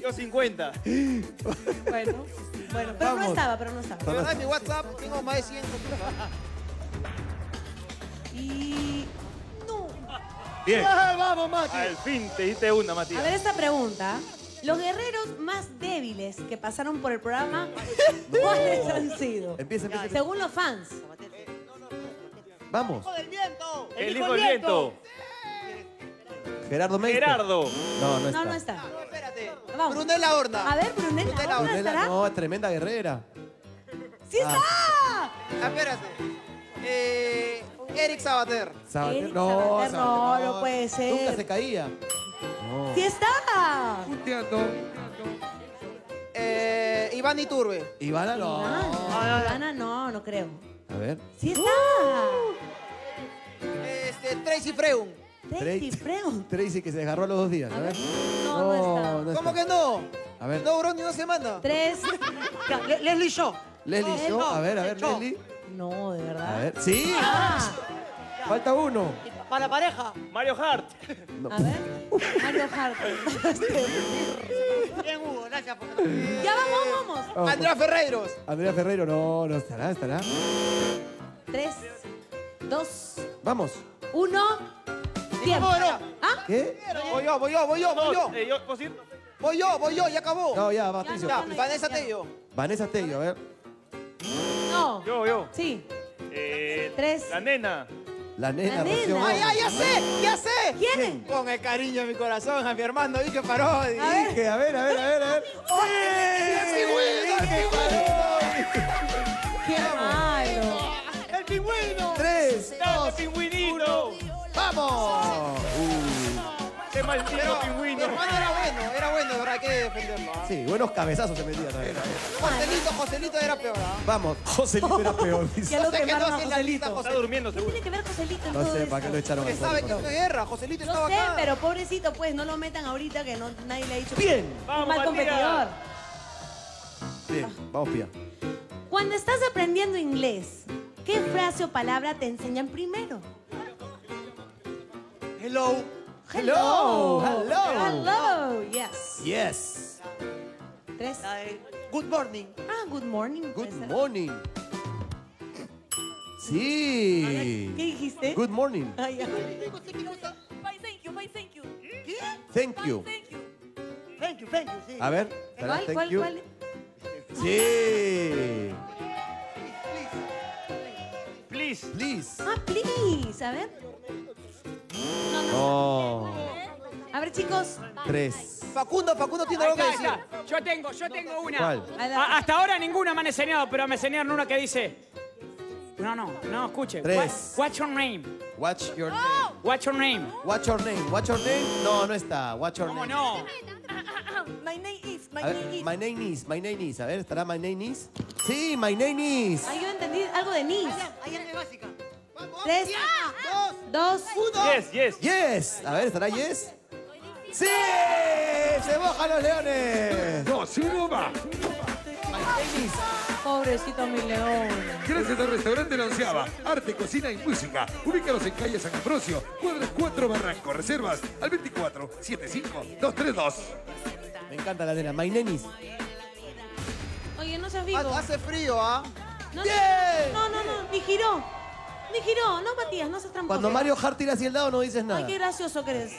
Yo cincuenta. Bueno. Bueno, pero Vamos. no estaba, pero no estaba. La verdad, mi WhatsApp tengo más de cien. Y... Bien. Ah, vamos, Mati. Al fin te diste una, Matías. A ver esta pregunta. Los guerreros más débiles que pasaron por el programa, ¿cuáles no. han sido? Empieza, empieza, Según empieza. los fans. Eh, no, no, no, vamos. El hijo del viento. El, el hijo del viento. viento. Gerardo Méndez. Gerardo. No, no está. No, no está. No, espérate. Vamos. Brunella Horna. A ver, Brunella, Brunella Horna estará. No, es tremenda guerrera. ¡Sí está! Ah. Ah, espérate. Eh... Eric Sabater. Sabater. Eric no, Sabater, Sabater, no, no, no puede ser. Nunca se caía. No. ¡Sí está! Punteando. Eh, Iván Iturbe. Ivana no. Ivana no, no creo. A ver. Sí está. Uh, este, Tracy Freun. Tracy Freun. Tracy que se desgarró a los dos días. A ver. No, no, no está. No, ¿cómo está? Que no? A ver. No duró ni una semana. Tres. Le Leslie Show. Leslie Show. No, a ver, a ver, Show. Leslie. No, de verdad. A ver. Sí. Ah. Falta uno. Para pareja. Mario Hart. No. A ver. Mario Hart. Bien, Hugo, gracias por... Ya vamos, vamos. Oh, Andrea Ferreiros. Andrea Ferreiro, no, no estará, estará. Tres, dos. Vamos. Uno. Tiempo. ¿Ah? ¿Qué? Voy yo, voy yo, voy yo, voy yo. Voy yo, voy yo, voy yo, voy yo, ya acabó. No, ya, Patricio. Ya, no, Vanessa ya. Tello. Vanessa Tello, a ver. No. Yo, yo. Sí. Eh, Tres. La nena. La nena, la nena. ¡Ay, ay, ya sé! ¡Ya sé! ¿Quién? Con el cariño de mi corazón a mi hermano Patricio Parodi. A dije, a ver, a ver, a ver, a ver. ¡Oye! ¡El pingüino! ¡Qué malo! ¡El pingüino! ¡Tres, dos, el pingüinito! ¡Vamos! Uh. ¡Qué maldito Pero, pingüino! Mi hermano era bueno, era bueno, ¿verdad? Hay que defenderlo. ¿Ah? Sí, buenos cabezazos se metía también. Joselito, Joselito era peor, ¿ah? Vamos, Joselito era peor. Ya lo que no hace la lista, Joselito. Está durmiendo, seguro. ¿Qué tiene que ver Joselito en todo esto? No sé, ¿para qué lo echaron? Porque sabe que es una guerra, Joselito estaba acá. No sé, pero pobrecito, pues, no lo metan ahorita que no, nadie le ha dicho. ¡Bien! ¡Vamos, mal competidor! Bien, vamos, Pía. Cuando estás aprendiendo inglés, ¿qué frase o palabra te enseñan primero? Hello. Hello. Hello. Hello. Yes. Yes. Tres. Good morning. Ah, good morning. Good morning. Sí. ¿Qué dijiste? Good morning. Ah, ya. Bye, thank you, bye, thank you. ¿Qué? Thank you. Thank you. Thank you, thank you, sí. A ver. ¿Cuál, cuál, cuál? Sí. Please. Please. Ah, please. A ver. No. A ver, chicos. Tres. Facundo, Facundo tiene algo que decir. Yo tengo, yo tengo una. ¿Cuál? A, hasta ahora ninguna me han enseñado, pero me enseñaron una que dice... No, no, no, escuche. Tres. What, what's your name? What's your name? Oh. What's your name? What's your name? What's your name? No, no está. What's your name? No, no. My name is, my ver, name is. My name is, my name is. A ver, ¿estará my name is? Sí, my name is. Ahí yo entendí algo de nis. Ahí es básica. Tres, dos, dos, uno. Yes, yes. Yes. A ver, ¿estará yes? ¡Sí! ¡Se mojan los leones! ¡No, sí, no va! Pobrecito mi león. Gracias al restaurante La Onceava, arte, cocina y música. Ubícalos en calle San Ambrosio, cuadra cuatro Barranco. Reservas al veinticuatro setenta y cinco doscientos treinta y dos. Me encanta la nena. My nenis. Oye, no seas vivo. Hace frío, ¿ah? ¿Eh? No, yeah. no, no, no, no, ni giró. Ni giró, no patías, no seas tramposo. Cuando Mario Hart tira hacia el lado no dices nada. Ay, qué gracioso que eres.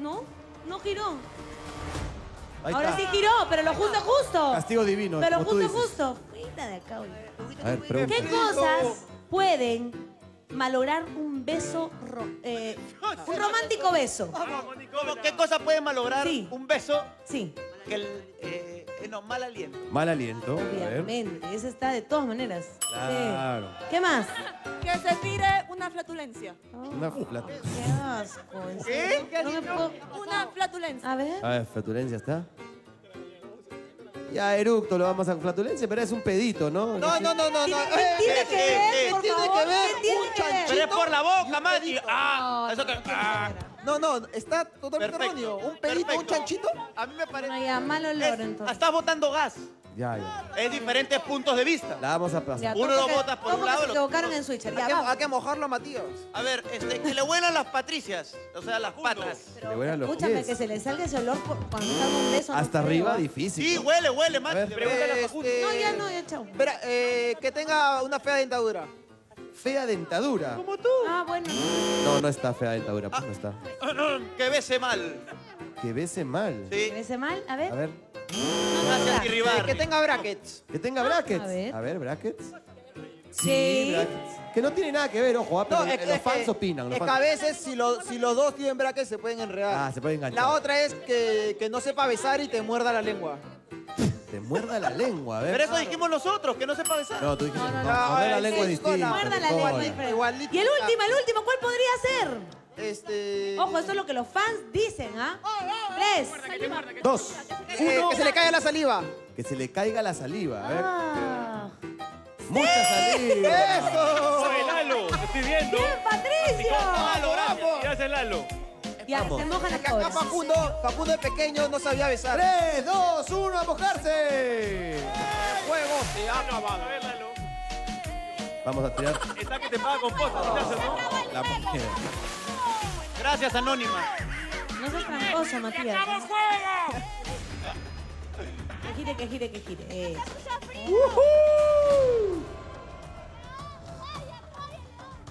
¿No? No giró. Ahí Ahora está. Sí giró, pero lo justo, justo. Castigo divino. Pero lo justo, justo. Cuida de acá, a ver, pregunta. ¿Qué cosas pueden malograr un beso, ro eh, un romántico beso? ¿Qué cosas pueden malograr sí. un beso? Sí. Que el, eh, no, mal aliento. Mal aliento. Obviamente, ese está de todas maneras. Claro. Sí. ¿Qué más? Que se tire una flatulencia. Oh, una flatulencia. Qué asco. ¿Qué? ¿Qué no puedo... Una flatulencia. A ver. A ver, flatulencia está. Ya, eructo, lo vamos a flatulencia, pero es un pedito, ¿no? No, no, no, no. ¿Qué no, no. tiene eh, que ver, eh, por tiene favor? Que ver ¿Qué tiene un que ver? Pero es por la boca, Mati. Ah, no, eso que... Ah. No, no, está totalmente erróneo. ¿Un pedito, perfecto. Un chanchito? A mí me parece... No, ya, mal olor, es, entonces. Estás botando gas. Ya, ya. Es diferentes puntos de vista. La vamos a pasar. Ya, uno lo botas por un lado... Se equivocaron en Switcher. Ya, hay, que, hay que mojarlo a Matías. A ver, este, que le huelan las patricias. O sea, las patas. Pero, le huelan los escúchame, pies. Que se le salga ese olor por, cuando está con beso. Hasta no arriba, creo. Difícil. Sí, huele, huele, Mati. Pregúntale a Facundo. No, ya, no, ya, chao. Espera, eh, que tenga una fea dentadura. Fea dentadura. Como tú. Ah, bueno. No, no está fea dentadura, pues ah, no está. Que bese mal. Que bese mal. Sí. Que bese mal, a ver. A ver. Gracias, Irribarren. Que tenga brackets. Que tenga brackets. A ver, a ver brackets. Sí. sí brackets. Que no tiene nada que ver, ojo, no, es que, los fans es que, opinan. Los es fans. Que a veces si, lo, si los dos tienen brackets se pueden enredar. Ah, se pueden enganchar. La otra es que, que no sepa besar y te muerda la lengua. Te muerda la lengua, a ver. Pero eso dijimos nosotros, que no sepa besar. No, tú dijiste. No, no, no. A ver, la lengua es distinta. Muerda la lengua. Y el último, el último, ¿cuál podría ser? Este... Ojo, eso es lo que los fans dicen, ¿ah? Tres, dos, uno. Que se le caiga la saliva. Que se le caiga la saliva. A ver. Ah. ¡Mucha saliva! ¡Eso! ¡Soy Lalo! ¡Estoy viendo! ¡Bien, Patricio! ¡Lalo, bravo! ¡Gracias, Lalo! Ya, se mojan las cosas. Acá Facundo, Facundo de pequeño no sabía besar. Tres, dos, uno, a mojarse. ¡Juego! Se ha acabado. Vamos a tirar. Está que te paga con postas, ¿no? La mujer. Gracias, Anónima. No seas tramposo, Matías. ¡Se acabó el juego! Que gire, que gire, que gire. ¡Uhú!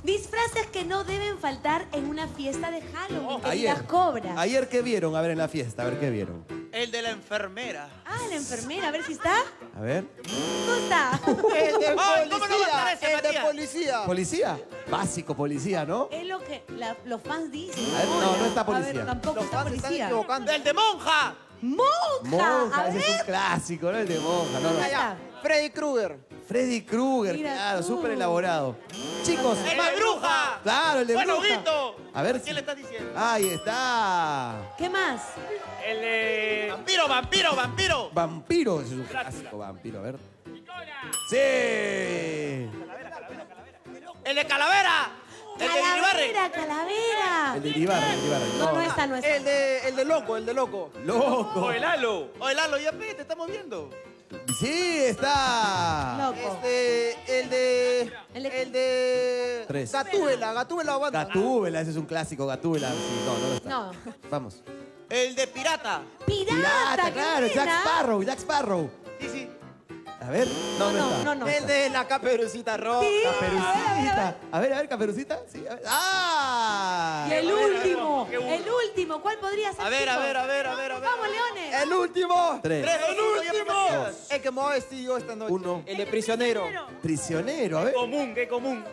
Disfraces que no deben faltar en una fiesta de Halloween, oh, queridas cobras. Ayer, ¿qué vieron? A ver, en la fiesta, a ver, ¿qué vieron? El de la enfermera. Ah, la enfermera, a ver si está. A ver. ¿Tú está? El de policía. Oh, ¿cómo no va a estar ese, el Matías? De policía. ¿Policía? Básico, policía, ¿no? Es lo que la, los fans dicen. A ver, no, no está policía. A ver, tampoco los está fans policía. Están equivocando. ¡El de monja! ¡Monja! Monja, a ese ver. Es un clásico, ¿no? El de monja. No, no. Allá. Freddy Krueger. Freddy Krueger, mira, claro, súper elaborado. Chicos, ¡el de bruja! Claro, el de bueno, bruja. Guito. A ver si... ¿Qué le estás diciendo? Ahí está. ¿Qué más? El de... Vampiro, vampiro, vampiro. Vampiro, es un clásico vampiro, a ver. ¡Nicola! ¡Sí! Calavera, calavera, calavera. ¡El de calavera! El calavera, calavera. El de Irribarren, el de Irribarren. No, no está, no está. El de, el de loco, el de loco. Loco. O el halo. O el halo, ya ve, te estamos viendo. Sí, está. Loco. Este, el de... El de... El de... Tres. Gatúbela, Gatúbela o banda. Gatúbela, ese es un clásico, Gatúbela. Sí, no, no está. No. Vamos. El de pirata. Pirata, pirata claro, Jack Sparrow, Jack Sparrow. Sí, sí. A ver, no, no, no, está. no, no. El de la Caperucita Roja. Sí. Caperucita. A ver, a ver, Caperucita. Sí, a ver. ¡Ah! Y el último, ver, el último. ¿Cuál podría ser? A ver, a ver, a ver, a ver, a ver. ¡Vamos, Leones! ¡El último! Tres. Tres. ¡El último! Dos. El que me voy a vestir yo esta noche. Uno. El de prisionero. Prisionero, a ver. Qué común, qué común.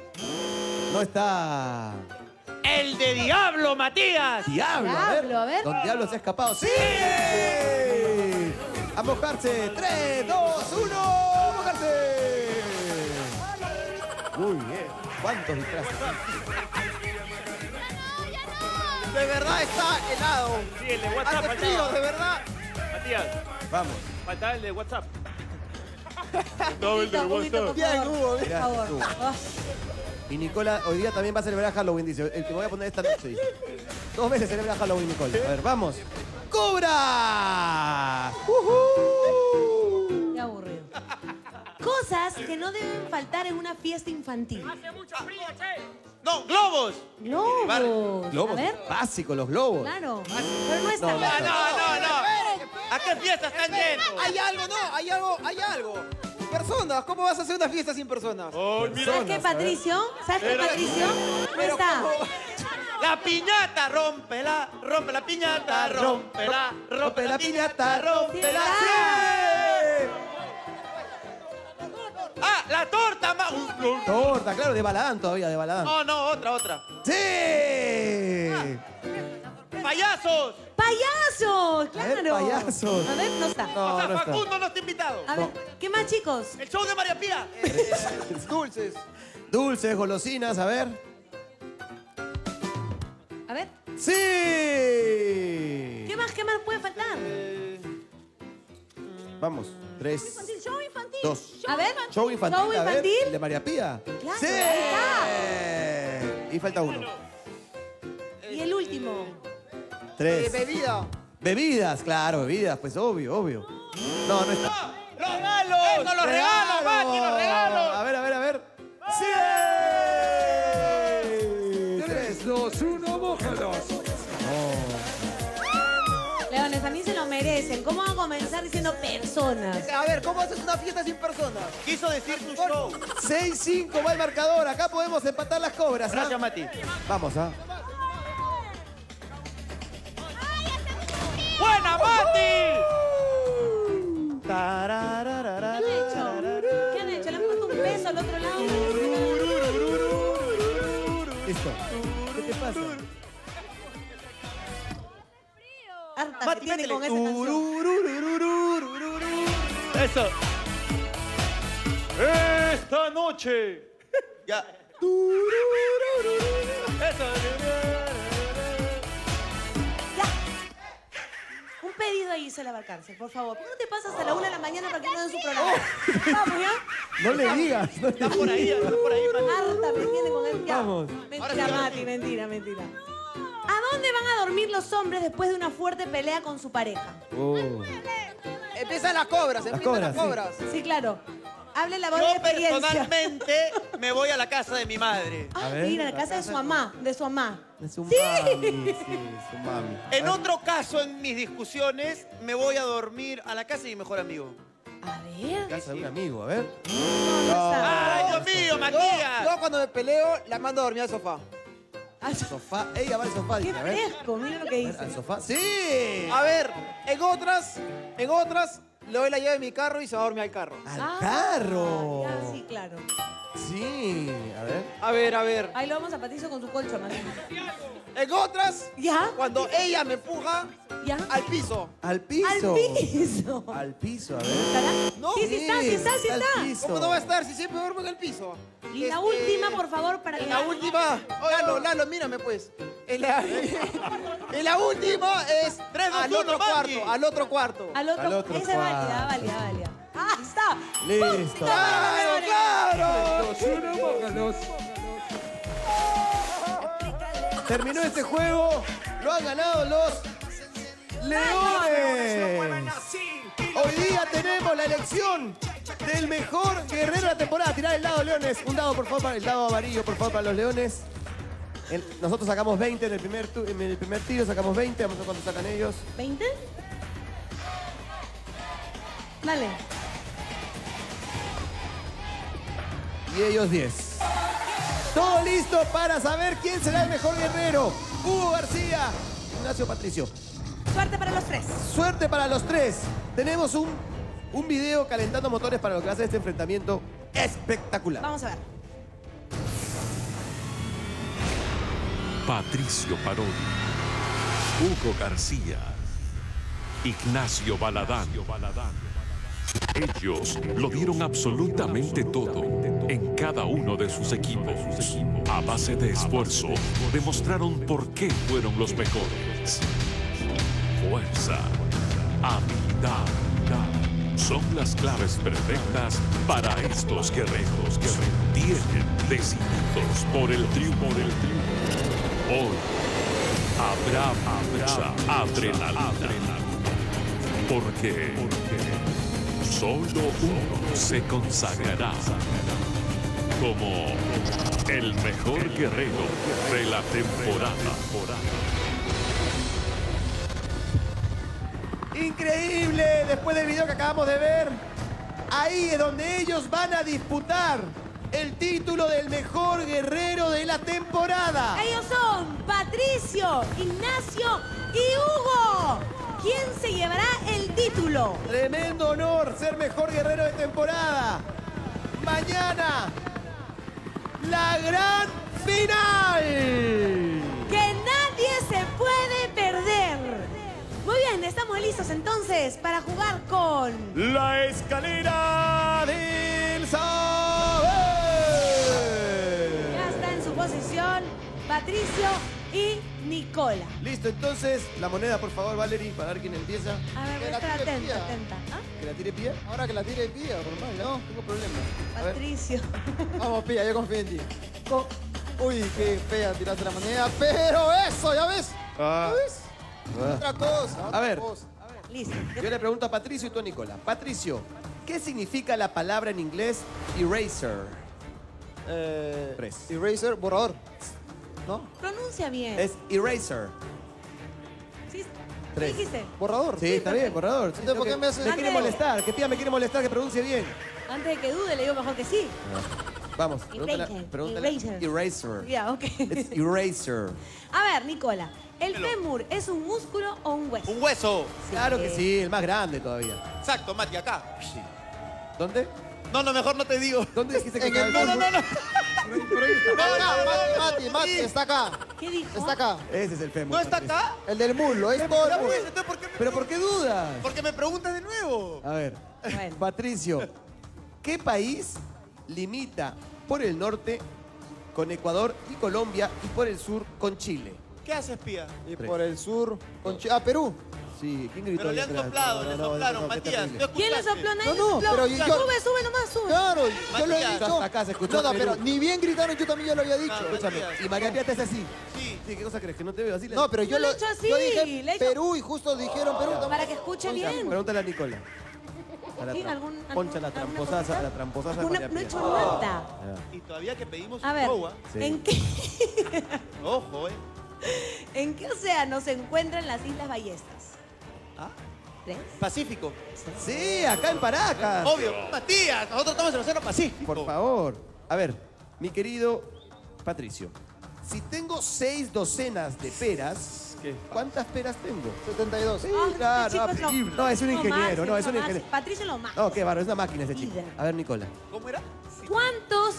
No está. El de Diablo, Matías. Diablo, a ver. Diablo, a ver. Don Diablo se ha escapado. ¡Sí! A mojarse. Tres, dos, uno. A mojarse. Muy bien. ¿Cuántos disfraces? No, no, de verdad está helado. Sí, el de WhatsApp. Hace frío, de verdad. Matías. Vamos. Falta el de WhatsApp. No, el de WhatsApp. Bien, Hugo, por favor. Y Nicola hoy día también va a celebrar Halloween, dice. El que voy a poner esta noche, dice. Dos veces celebra Halloween, Nicola. A ver, vamos. ¡Cobra! ¡Uhú! Qué aburrido. Cosas que no deben faltar en una fiesta infantil. Hace mucho frío, che. No, globos. Globos. Globos. A ver. Básico, los globos. Claro. Pero no está. No, no, no, no. ¿A qué fiesta están yendo? Hay algo, no, hay algo, hay algo. Personas, ¿cómo vas a hacer una fiesta sin personas? Oh, ¿sabes qué, Patricio? ¿Sabes qué, Patricio? No está. La piñata, rómpela, rompe la piñata, rómpela, rompe la piñata, rómpela. Ah, la torta, ma... Torta, claro, de Baladán todavía, de Baladán. No, no, otra, otra. ¡Sí! ¡Payasos! ¡Payasos! ¡Claro! A ver, payasos. A ver, no está. No, o sea, no Facundo está. No está invitado. A ver, no. ¿Qué más, chicos? El show de María Pía. Eh, dulces. Dulces, golosinas, a ver. A ver. ¡Sí! ¿Qué más, qué más puede faltar? Eh... Vamos, tres. Show infantil, show infantil. Dos. Show a ver. Show infantil, show infantil. A ver, el de María Pía. Claro, ¡sí! Y falta uno. Y el último. Tres. Eh, bebida. Bebidas, claro, bebidas, pues obvio, obvio. No, no está. ¡No! ¡Los galos! ¡Eso, los regalos, regalos Mati, los regalos! A ver, a ver, a ver. ¡Sí! Dos, uno, mójalos. Oh. Leones, a mí se lo merecen. ¿Cómo van a comenzar diciendo personas? A ver, ¿cómo haces una fiesta sin personas? Quiso decir tu show. seis cinco va el marcador. Acá podemos empatar las cobras. Gracias, ¿ah? Mati. Vamos, ¿ah? ¡Buena, Mati! ¿Qué han hecho? ¿Qué han hecho? ¿Le han puesto un peso al otro lado? Listo. ¿Qué pasa? Harta que tiene con esa canción. Eso. Esta noche. Ya. Eso. Ya. a Gisela Balcarce, por favor. ¿Por qué no te pasas a la una de la mañana para que no den su programa? Vamos, ¿ya? No le digas. No está por ahí, está por ahí. Harta, me entiende con él. Ya. Vamos. Mentira, Mati, mentira, mentira. ¿A dónde van a dormir los hombres después de una fuerte pelea con su pareja? Oh. Empiezan las cobras, las empiezan cobras, las cobras. Sí, sí, claro. Hable la voz de experiencia. Yo personalmente me voy a la casa de mi madre. Ah, ver, mira, la, la casa, casa de su mamá, de su mamá. De su ¿sí? mami, sí, su mami. En otro caso, en mis discusiones, me voy a dormir a la casa de mi mejor amigo. A ver. En casa de un amigo, a ver. No, no. ¡Ay, Dios mío, Matías! Yo, yo cuando me peleo, la mando a dormir al sofá. Al sofá, ella va al sofá. Qué fresco, mira lo que dice. ¿Al sofá? Sí. A ver, en otras, en otras, le doy la llave de mi carro y se va a dormir al carro. ¡Al ah, carro! Ya, sí, claro. Sí, a ver. A ver, a ver. Ahí lo vamos a Patricio con su colcha, más. En otras, ¿ya? Cuando ella me empuja, ¿ya? Al piso. Al piso. Al piso. Al piso, a ver. ¿Estará? No, sí, sí está, sí está, sí está. Piso. ¿Cómo no va a estar si siempre duermo en el piso? Y este... la última, por favor, para que... La Lalo... última. Oh, Lalo, Lalo, mírame, pues. En la, en la última es tres, dos, al, uno, otro cuarto, al otro cuarto. Al otro, al otro esa cuarto. Esa es válida, válida, válida. ¡Ah, está! ¡Listo! ¡Claro, claro! ¡Uno, terminó este juego, lo han ganado los Leones. Hoy día tenemos la elección del mejor guerrero de la temporada. Tirar el dado, Leones. Un dado, por favor, para el dado amarillo, por favor, para los Leones. El, nosotros sacamos veinte en el, primer tu, en el primer tiro, sacamos veinte, vamos a ver cuánto sacan ellos. ¿veinte? Dale. Y ellos diez. Todo listo para saber quién será el mejor guerrero. Hugo García, Ignacio Patricio. Suerte para los tres. Suerte para los tres. Tenemos un, un video calentando motores para lo que va a ser este enfrentamiento espectacular. Vamos a ver. Patricio Parodi, Hugo García, Ignacio Baladán. Ellos lo dieron absolutamente todo en cada uno de sus equipos. A base de esfuerzo, demostraron por qué fueron los mejores. Fuerza, habilidad, son las claves perfectas para estos guerreros que tienen decididos por el triunfo del triunfo. Hoy habrá, habrá mucha adrenalina, adrenalina, porque solo uno se consagrará como el mejor guerrero de la temporada. Increíble, después del video que acabamos de ver, ahí es donde ellos van a disputar el título del mejor guerrero de la temporada. Ellos son Patricio, Ignacio y Hugo. ¿Quién se llevará el título? Tremendo honor ser mejor guerrero de temporada. Mañana, la gran final. Que nadie se puede perder. Muy bien, estamos listos entonces para jugar con... la escalera del saber. Patricio y Nicola. Listo, entonces, la moneda, por favor, Valerie, para ver quién empieza. A ver, que la tire atenta, pía. atenta. ¿Ah? ¿Que la tire Pía? Ahora que la tire Pía, normal, no, tengo problema. Patricio. Vamos, Pía, yo confío en ti. Con... Uy, qué fea tiraste la moneda, pero eso, ¿ya ves? Ah. ¿Ya ves? Ah. Otra cosa, otra a ver. cosa. A ver. Listo. Yo le pregunto a Patricio y tú a Nicola. Patricio, ¿qué significa la palabra en inglés eraser? Eh, Tres. Eraser, borrador. ¿No? Pronuncia bien. Es eraser. Sí, ¿qué dijiste? Borrador. Sí, sí está bien, borrador. Sí, ¿por qué me hace? Me quiere molestar, que Pía me quiere molestar, que pronuncie bien. Antes de que dude, le digo mejor que sí. No. Vamos, pregúntale, pregúntale. Eraser. Eraser. Ya, yeah, ok. It's eraser. A ver, Nicola, ¿el fémur es un músculo o un hueso? Un hueso. Sí. Claro que sí, el más grande todavía. Exacto, Mati, acá. Sí. ¿Dónde? No, no, mejor no te digo. ¿Dónde dijiste que no, no, no, no, no. Mati, Mati, Mati, está acá. ¿Qué dijo? Está acá. Ese es el fémur. ¿No está acá? El del muslo, es todo. ¿Pero por qué dudas? Porque me preguntas de nuevo. A ver, bueno. Patricio, ¿qué país limita por el norte con Ecuador y Colombia y por el sur con Chile? ¿Qué haces, Pía? Y por el sur con Chile. Ah, Perú. Sí, ¿quién gritó? Pero le han soplado, no, no, le soplaron, no, no, Matías. ¿No quién le sopló? Nadie no, no, le sopló. Pero yo, sube, sube nomás, sube. Claro, Matías. Yo lo he dicho. Hasta acá se escuchó. No, no, pero ni bien gritaron, yo también ya lo había dicho. No, escúchame. Matías. Y María Pía te hace así. Sí. Sí, ¿qué cosa crees? Que no te veo así. No, pero yo, yo lo he hecho así. Yo dije le Perú y justo dijeron Perú. Para que escuche bien. Pregúntale a Nicola. A sí, algún, poncha la tramposaza, a la tramposaza. No he hecho nada. Y todavía que pedimos un boa. ¿En qué? Ojo, eh. ¿En qué océano se encuentran las Islas Ballestas? ¿Ah? ¿Tres? Pacífico. Sí, acá en Paracas. Obvio, Matías, nosotros estamos en el océano Pacífico. Por favor. A ver, mi querido Patricio, si tengo seis docenas de peras... ¿Cuántas peras tengo? setenta y dos. Sí, oh, claro, chicos, no, no, no, es un ingeniero, no, no es un ingeniero. Más. Patricio lo más. No, qué barro, es una máquina ese chico. A ver, Nicola. ¿Cómo era? Sí. ¿Cuántos?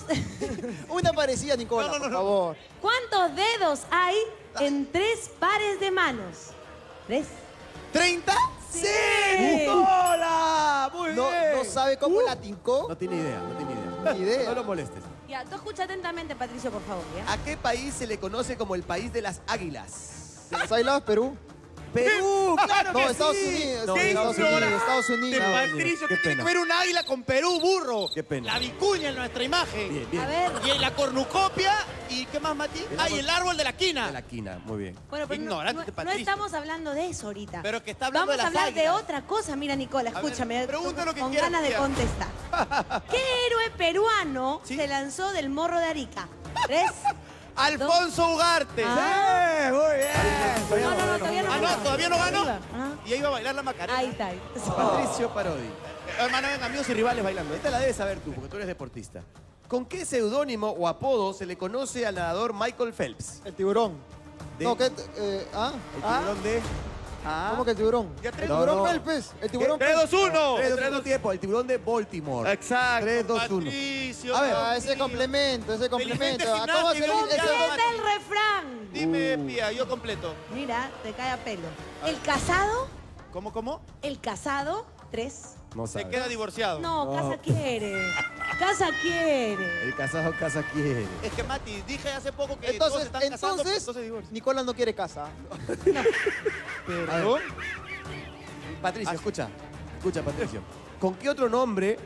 Una parecida, Nicola, no, no, no, por favor. No. ¿Cuántos dedos hay en tres pares de manos? ¿Tres? ¿treinta? ¡Sí! sí. ¡Nicola! ¡Muy no, bien! No sabe cómo uh. la tincó. No tiene idea, no tiene idea. Ni idea. No lo molestes. Ya, tú escucha atentamente, Patricio, por favor. ¿Ya? ¿A qué país se le conoce como el país de las águilas? ¿Las Islas Perú? ¡Perú! ¡Claro no, que Estados sí! Unidos, no, Estados Unidos, Estados Unidos. De Patricio, que tiene que ver un águila con Perú, burro. Qué pena. La vicuña en nuestra imagen. Bien, bien. A ver. Y en la cornucopia, ¿y qué más, Mati? Ah, y el árbol de la quina. De la quina, muy bien. Bueno, pero ignorante, no, no, no estamos hablando de eso ahorita. Pero que está hablando Vamos de las águilas. Vamos a hablar de otra cosa, mira, Nicola, escúchame. Ver, pregunta lo que con quieras, ganas de contestar. ¿Qué héroe peruano ¿Sí? se lanzó del morro de Arica? ¿Tres? Alfonso Ugarte. Ah. Sí, muy bien. No, no, no, todavía no. Ah, no, todavía no ganó. Ah. Y ahí va a bailar la Macarena. Ahí está. Ahí. Oh. Patricio Parodi. Hermano, ven, amigos y rivales bailando. Esta la debes saber tú, porque tú eres deportista. ¿Con qué seudónimo o apodo se le conoce al nadador Michael Phelps? El tiburón. De... No, ¿qué? Eh, ¿ah? El tiburón ah. de... Ah. ¿Cómo que el tiburón? Ya tres, el tiburón no, no. Phelps. El tiburón Phelps. tres dos uno. tres dos uno tiempo. El tiburón de Baltimore. Exacto. tres dos uno. A ver, a ese complemento, ese complemento. Acabo de salir ese el refrán. Dime, uh. Pía, yo completo. Mira, te cae a pelo. A el casado. ¿Cómo, cómo? El casado, tres. No sabe. Se queda divorciado. No, no, casa quiere. Casa quiere. El casado casa quiere. Es que, Mati, dije hace poco que entonces, todos están entonces, casando, pero entonces divorcio. Nicola no quiere casa. No. ¿Perdón? Patricio, ah, escucha. Escucha, Patricio. ¿Con qué otro nombre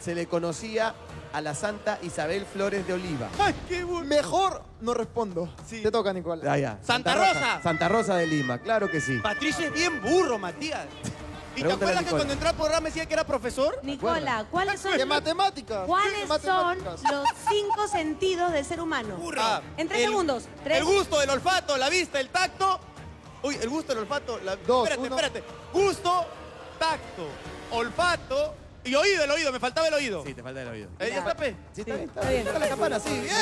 se le conocía a la Santa Isabel Flores de Oliva? ¡Ay, qué bueno! Mejor no respondo. Sí. Te toca, Nicola. Ah, ya. ¡Santa, Santa Rosa! Rosa. Santa Rosa de Lima, claro que sí. Patricio es bien burro, Matías. ¿Y te acuerdas que cuando entré al programa decía que era profesor? Nicola, ¿cuáles son, de matemáticas? ¿Cuáles de matemáticas? son los cinco sentidos del ser humano? Ah, en tres el, segundos. Tres. El gusto, el olfato, la vista, el tacto. Uy, el gusto, el olfato, la vista. Espérate, uno. espérate. Gusto, tacto, olfato y oído, el oído. Me faltaba el oído. Sí, te falta el oído. ¿Eh, ya está, Pe? Sí, está, sí, está, está bien. Está la campana, sí. ¡Bien!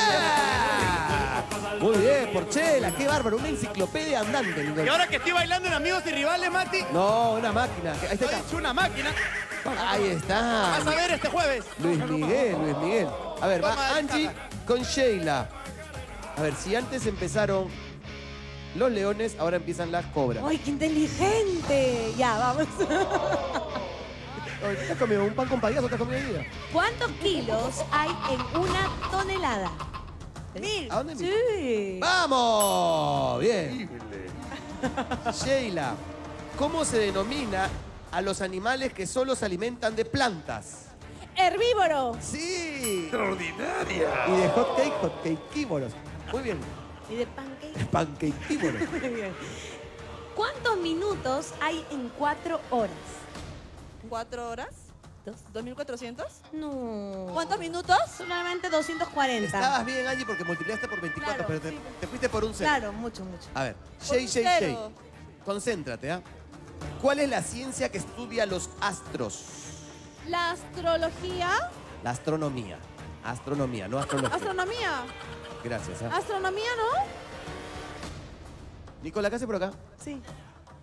Muy bien, Porcella, qué bárbaro. Una enciclopedia andante. Nicola. Y ahora que estoy bailando en Amigos y Rivales, Mati. No, una máquina. Ahí está. He hecho una máquina. Ahí está. Vas a ver este jueves. Luis Miguel, Luis Miguel. A ver, Toma va Angie con Sheila. A ver, si antes empezaron los leones, ahora empiezan las cobras. ¡Ay, qué inteligente! Ya, vamos. ¿Te has comido un pan con payaso? ¿Te has comido vida? ¿Cuántos kilos hay en una tonelada? ¿Mil? ¿A dónde mil? Sí. ¡Vamos! Bien. Sheila, ¿cómo se denomina a los animales que solo se alimentan de plantas? ¡Herbívoro! ¡Sí! ¡Extraordinaria! Y de hot cake, hot cakeívoros. Muy bien. ¿Y de pancake? Pancakeívoros. Muy bien. ¿Cuántos minutos hay en cuatro horas? ¿Cuatro horas? ¿dos mil cuatrocientos? No. ¿Cuántos minutos? Solamente doscientos cuarenta. Estabas bien, Angie, porque multiplicaste por veinticuatro, claro, pero te, sí. te fuiste por un cero. Claro, mucho, mucho. A ver, Shay, Shay, Shay, concéntrate, ¿ah? ¿eh? ¿Cuál es la ciencia que estudia los astros? ¿La astrología? La astronomía. Astronomía, no astrología. ¿Astronomía? Gracias, ¿eh? ¿Astronomía, no? Nicola, ¿qué hace por acá? Sí.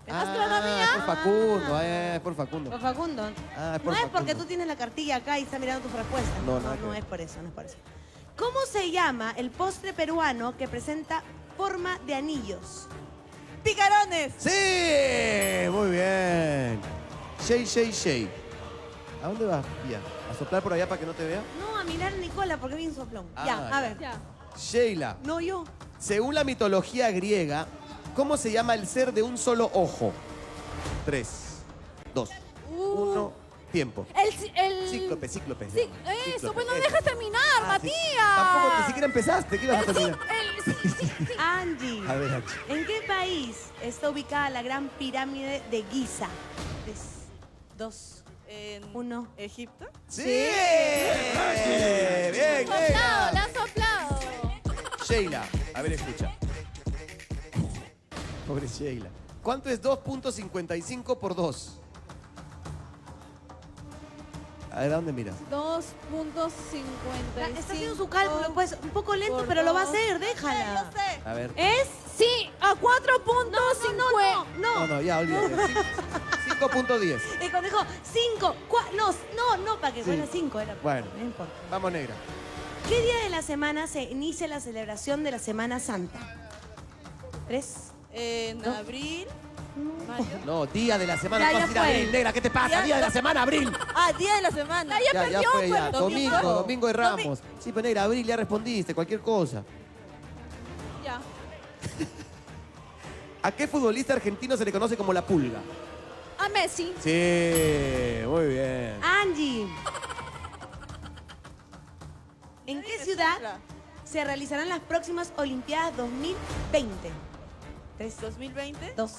¿Es ah, astronomía? Por Facundo, eh, por Facundo. Por Facundo. Ah, por no Facundo. Es porque tú tienes la cartilla acá y está mirando tus respuestas. No, no, no, no es por eso, no es por eso. ¿Cómo se llama el postre peruano que presenta forma de anillos? ¡Picarones! ¡Sí! Muy bien. Shay, Shay, Shay. ¿A dónde vas, Pía? ¿A soplar por allá para que no te vea? No, a mirar a Nicola porque vi un soplón. Ah, ya, a ver. Ya. Sheila. No, yo. Según la mitología griega, ¿Cómo se llama el ser de un solo ojo? Tres, dos, uh. uno, tiempo. El, el... Cíclope, cíclope, sí, cíclope. Eso, pues no dejas terminar, ah, Matías. Sí. Tampoco, ni siquiera empezaste. ¿Qué ibas a terminar? El, el, sí, sí, sí. Angie, a ver, Angie, ¿en qué país está ubicada la gran pirámide de Giza? Tres, dos, en uno. ¿Egipto? ¡Sí! ¡Sí! ¡Bien, bien! ¡La has soplado, la has soplado! Sheila, a ver, escucha. Pobre Sheila. ¿Cuánto es dos punto cincuenta y cinco por dos? A ver, ¿a dónde miras? dos punto cincuenta y cinco. Está haciendo su cálculo, pues, un poco lento, pero dos. Lo va a hacer, déjala. Yo sé. A ver. ¿Es? Sí, a cuatro punto cincuenta. No, no, no, no. No, no, ya, olvídate. cinco punto diez. El conejo, cinco, no, no, no, para que sí. Fuera cinco. Era, bueno, no importa. Vamos, negra. ¿Qué día de la semana se inicia la celebración de la Semana Santa? ¿Tres? En ¿No? abril. ¿Mayo? No, día de la semana. Ya, ya fue. Abril, negra, ¿qué te pasa? Día, día de la semana, abril. Ah, día de la semana. Ya, ya, perdió, ya fue, ya. Domingo, domingo, domingo de Ramos. Domingo. Sí, pero negra, abril, ya respondiste, cualquier cosa. Ya. ¿A qué futbolista argentino se le conoce como la pulga? A Messi. Sí, muy bien. Angie. ¿En qué ciudad se realizarán las próximas Olimpiadas dos mil veinte? ¿Tres? ¿dos mil veinte? Dos.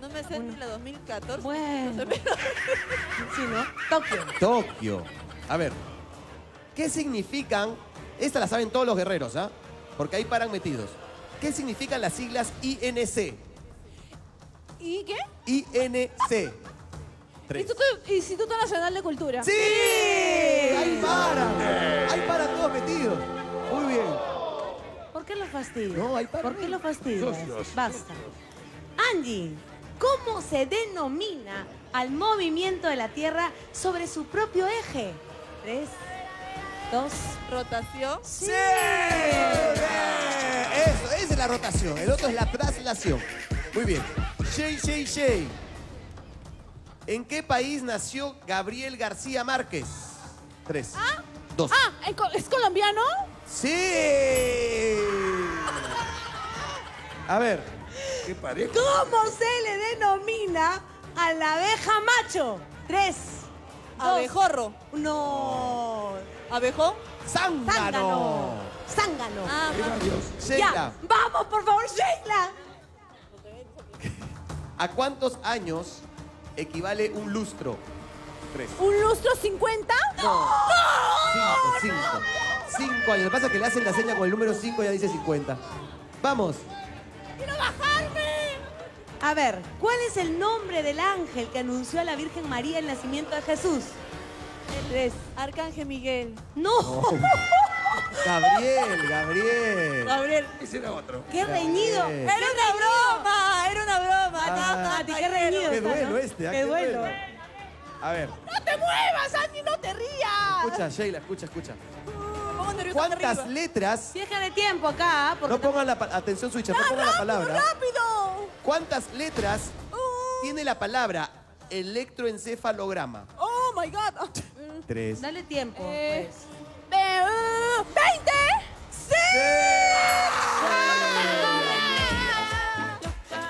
No me sé ni la dos mil catorce. Bueno. No sé, pero... sí, ¿no? Tokio. Tokio. A ver. ¿Qué significan? Esta la saben todos los guerreros, ¿ah? ¿eh? Porque ahí paran metidos. ¿Qué significan las siglas I N C? ¿Y qué? I N C. Instituto, Instituto Nacional de Cultura. ¡Sí! Ahí para. Ahí para todos metidos. Muy bien. ¿Por qué lo fastidio? No, ahí para. ¿Por qué lo fastidio? Basta. Angie, ¿cómo se denomina al movimiento de la Tierra sobre su propio eje? Tres, dos, rotación. ¡Sí! ¡Sí! Eso, esa es la rotación. El otro es la traslación. Muy bien. Shay, Shay, Shay. ¿En qué país nació Gabriel García Márquez? Tres, ¿Ah? dos. Ah, ¿es colombiano? ¡Sí! A ver. ¿Qué pareja? ¿Cómo se le denomina a la abeja macho? Tres, dos. Abejorro. No. ¿Abejón? Zángano. Zángano. Zángano. Ah, Sheila. Vamos, por favor, Sheila. ¿A cuántos años equivale un lustro? Tres. ¿Un lustro cincuenta? No. ¡No! Cinco, cinco. Cinco años. Lo que pasa es que le hacen la seña con el número cinco y ya dice cincuenta. ¡Vamos! ¡Quiero bajarme! A ver, ¿cuál es el nombre del ángel que anunció a la Virgen María el nacimiento de Jesús? El tres. Arcángel Miguel. ¡No! no. Gabriel, Gabriel. Gabriel. Ese era otro. ¡Qué reñido! ¡Era una broma! ¡Era una broma! Ah, no, no, ¡qué reñido! ¡Qué duelo este! ¡Qué duelo! A ver. ¡No te muevas, Andy! ¡No te rías! Escucha, Sheila, escucha, escucha. Uh, ¿Cuántas letras? Déjale tiempo acá. No pongan la atención, Switcher, no pongan la palabra. ¡Rápido! ¿Cuántas letras uh. tiene la palabra electroencefalograma? ¡Oh, my God! Tres. Dale tiempo, eh. pues. ¡veinte! ¡Sí! ¡Sí!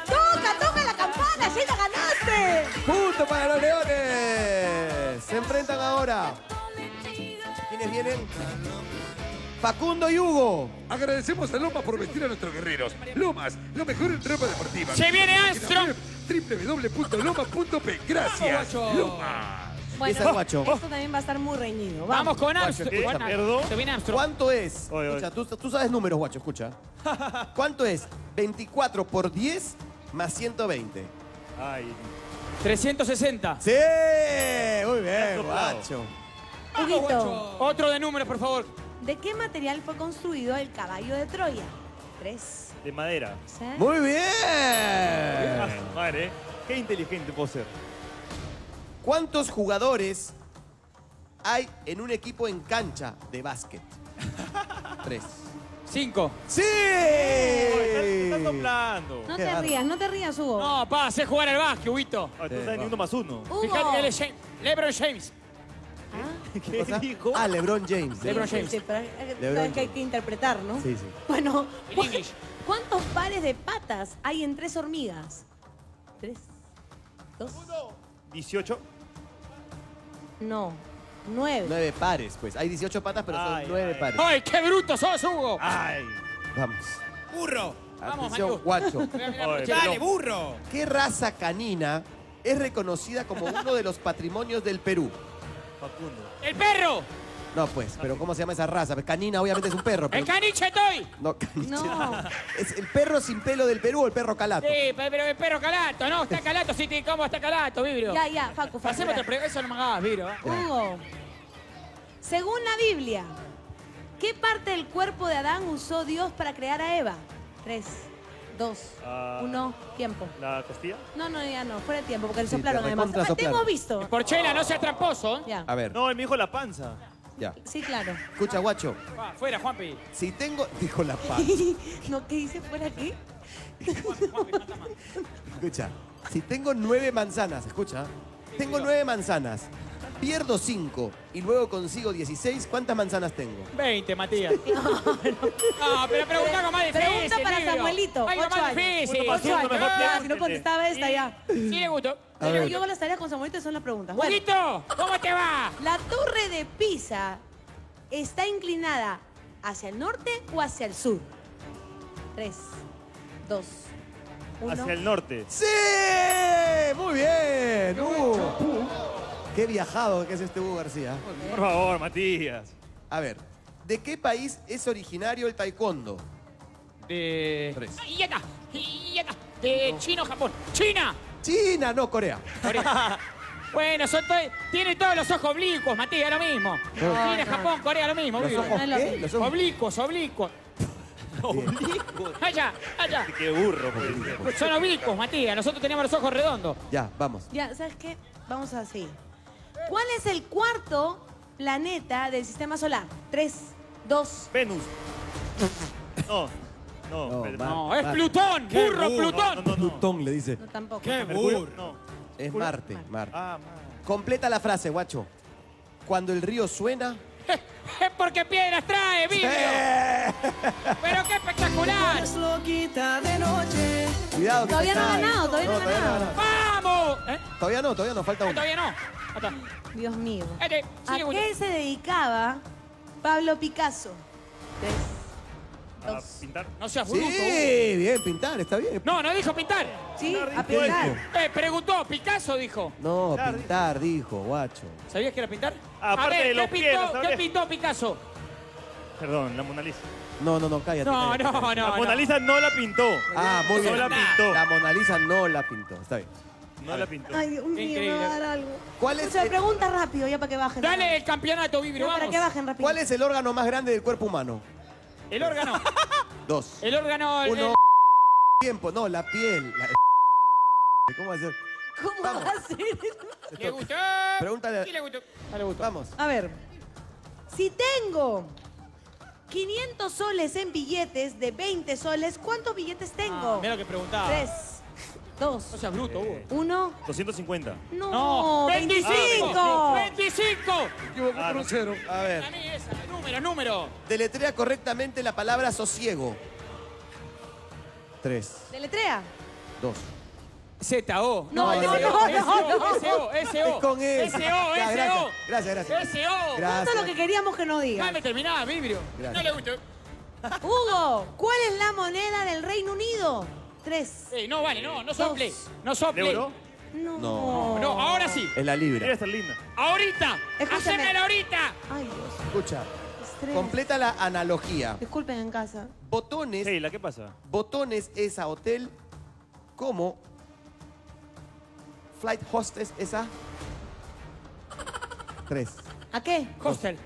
¡Toca, toca la campana! ¡Sí la ganaste! ¡Punto para los leones! Se enfrentan ahora. ¿Quiénes vienen? Facundo y Hugo. Agradecemos a Lomas por vestir a nuestros guerreros. Lomas, lo mejor en ropa deportiva. ¡Se viene Astro! doble u doble u doble u punto lomas punto pe. ¡Gracias, Lomas! Bueno, es esto también va a estar muy reñido. Vamos, Vamos con Armstrong. Se viene Armstrong. ¿Cuánto es? Oye, escucha, tú, tú sabes números, guacho, escucha. ¿Cuánto es veinticuatro por diez más ciento veinte? Ay. trescientos sesenta. ¡Sí! Muy bien, guacho. Huguito. Otro de números, por favor. ¿De qué material fue construido el caballo de Troya? Tres. De madera. ¿Sí? Muy bien. Madre, qué inteligente puedo ser. ¿Cuántos jugadores hay en un equipo en cancha de básquet? Tres. Cinco. ¡Sí! Te estás soplando. No te rías, no te rías, Hugo. No, pa, sé jugar al básquet, Huguito. Ah, tú sí, sabes ni uno más uno. Hugo. Fíjate, Le James, LeBron James. ¿Ah? ¿Qué, ¿Qué dijo? Ah, LeBron James. LeBron James. Sí, sí, pero, LeBron James. Que hay que interpretar, ¿no? Sí, sí. Bueno, ¿Cuántos pares de patas hay en tres hormigas? ¿Tres? ¿Dos? ¿dieciocho? No, nueve. Nueve pares, pues. Hay dieciocho patas, pero ay, son nueve ay. pares. ¡Ay, qué bruto sos, Hugo! ¡Ay! Vamos. ¡Burro! Atención, guacho. Oye, ¡dale, burro! ¿Qué raza canina es reconocida como uno de los patrimonios del Perú? Facundo. ¡El perro! No, pues, pero ¿cómo se llama esa raza? Canina obviamente es un perro. Pero... ¡El caniche estoy! No, caniche. No. ¿Es el perro sin pelo del Perú o el perro calato? Sí, pero el perro calato, ¿no? Está calato, sí, ¿cómo está calato, Vibrio? Ya, ya, Facu, Facu. Hacemos otra pregunta, eso no me hagas, Vibrio. Hugo, según la Biblia, ¿qué parte del cuerpo de Adán usó Dios para crear a Eva? Tres, dos, uh, uno, tiempo. ¿La costilla? No, no, ya no, fuera de tiempo, porque le sí, soplaron además. Te soplaron. Hemos visto. Porchela, no seas tramposo. Ya. A ver. No, él me dijo la panza. Ya. Sí, claro. Escucha, guacho. Ah, fuera, Juanpi. Si tengo... Dijo la paz. No, ¿qué dice? ¿Fuera qué? Escucha, si tengo nueve manzanas, escucha. Tengo nueve manzanas, pierdo cinco y luego consigo dieciséis, ¿cuántas manzanas tengo? veinte, Matías. No, no. No, pero pregunta con más difícil. Pregunta para libro. Samuelito. Algo más difícil. ocho años. Ah, si no contestaba esta ya. Sí, le gustó. Pero yo con las tareas con Samuelito son las preguntas. Juanito, ¿cómo te va? La torre de Pisa está inclinada hacia el norte o hacia el sur. Tres, dos, uno. Hacia el norte. ¡Sí! Muy bien. Uh, qué viajado que es este Hugo García. Por favor, Matías. A ver, ¿de qué país es originario el taekwondo? De... Tres. Y acá, y acá. De no. China o Japón. ¡China! China, no, Corea. Corea. Bueno, son to tiene todos los ojos oblicuos, Matías, lo mismo. No, China, no. Japón, Corea, lo mismo. ¿Los ojos qué? ¿Los ojos? Oblicuos, oblicuos. Oblicuos. Allá, allá. Qué burro. Oblicuos. Son oblicuos, Matías. Nosotros teníamos los ojos redondos. Ya, vamos. Ya, ¿sabes qué? Vamos así. ¿Cuál es el cuarto planeta del sistema solar? Tres, dos... Venus. No. No, no, Mar, no, es Mar. Plutón, burro, burro, Plutón. No, no, no, no. Plutón le dice. No, tampoco. Qué burro. No. Es Marte, Marte. Marte. Ah, Marte. Completa la frase, guacho. Cuando el río suena... Es porque piedras trae, Vibrio. Sí. Pero qué espectacular. Cuidado, que todavía no ha ganado, todavía no, no ha ganado. No, no. ¡Vamos! ¿Eh? Todavía no, todavía nos falta uno. Todavía no. Hasta. Dios mío. Este, ¿A qué gusto. se dedicaba Pablo Picasso? Tres. ¿A pintar? No seas bruto. Sí, bien, pintar, está bien. No, no dijo pintar. Sí, a pintar. Eh, preguntó, Picasso dijo. No, pintar dijo, guacho. ¿Sabías que era pintar? A ver, ¿qué pintó, ¿qué pintó Picasso? Perdón, la Mona Lisa. No, no, no, cállate. No, cállate, no, cállate. no. La Mona Lisa no la pintó. Ah, muy bien. No la pintó. La Mona Lisa no la pintó, está bien. No la pintó. Ay, Dios mío, me va a dar algo. ¿Cuál es o sea, el... pregunta rápido, ya para que bajen. Dale rápido. El campeonato, Vibrio, no, vamos. Para que bajen rápido. ¿Cuál es el órgano más grande del cuerpo humano? El órgano. Dos. El órgano. El, Uno. El... Tiempo. No, la piel. La... ¿Cómo hacer? ¿Cómo Vamos. hacer? ¿Le gustó? Pregúntale. Sí, le gustó. Ah, le gustó. Vamos. A ver. Si tengo quinientos soles en billetes de veinte soles, ¿cuántos billetes tengo? Ah, mira lo que preguntaba. Tres. Dos. No seas bruto, Hugo. Uno. doscientos cincuenta. No. veinticinco. Ah, veinticinco. Equivocó por un cero. A ver. A mí esa. Número, número. Deletrea correctamente la palabra sosiego. Tres. Deletrea. Dos. Z O. No, no, no, no. S O, S O. Es con S. S O, S O. Gracias, gracias. S O. Esto es lo que queríamos que nos diga. Dame terminada, Vibrio. No le gustó. Hugo, ¿cuál es la moneda del Reino Unido? Tres. Ey, no, vale, no, no sople. Dos. No sople. ¿El euro? No. No. No, ahora sí. Es la libra. Debe estar linda. Ahorita. Hacémela ahorita. Ay, Dios. Escucha. Estrés. Completa la analogía. Disculpen en casa. Botones. Sheila, ¿qué pasa? Botones es a hotel como flight hostess es a tres. ¿A qué? Hostel.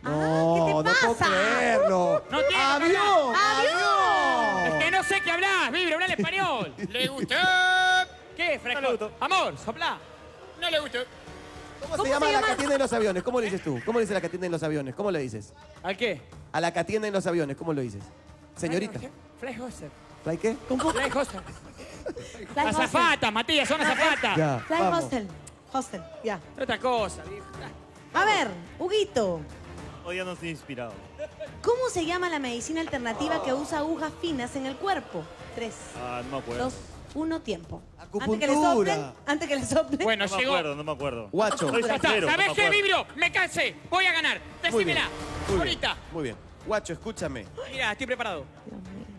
No, ah, ¿qué te pasa? No puedo creerlo. No tiene ¡Avión! ¡Avión! Es que no sé qué hablas, Vibrio, habla en español. ¿Le gustó? ¿Qué, fresco? No le gustó. Amor, sopla. No le gustó. ¿Cómo, ¿Cómo se, llama se llama la que atiende en los aviones? ¿Cómo le dices tú? ¿Cómo le dices a la que atiende en los aviones? ¿Cómo le dices? ¿Al qué? A la que atiende en los aviones, ¿cómo lo dices? Señorita. Fly Hostel. ¿Fly qué? Fly Hostel. Azafatas, Matías, son azafatas. Fly Hostel. Hostel, ya. Otra cosa, viejo. A ver, Huguito. Hoy ya no estoy inspirado. ¿Cómo se llama la medicina alternativa que usa agujas finas en el cuerpo? Tres, ah, no me acuerdo. Dos, uno, tiempo. Acupuntura. Antes que le soplen, antes que le soplen. Bueno, no llegó. Me acuerdo, no me acuerdo. Guacho. Sincero, ¿sabés no qué, Vibrio? Me cansé. Voy a ganar. Decímela. Ahorita. Muy bien. Guacho, escúchame. Mira, estoy preparado.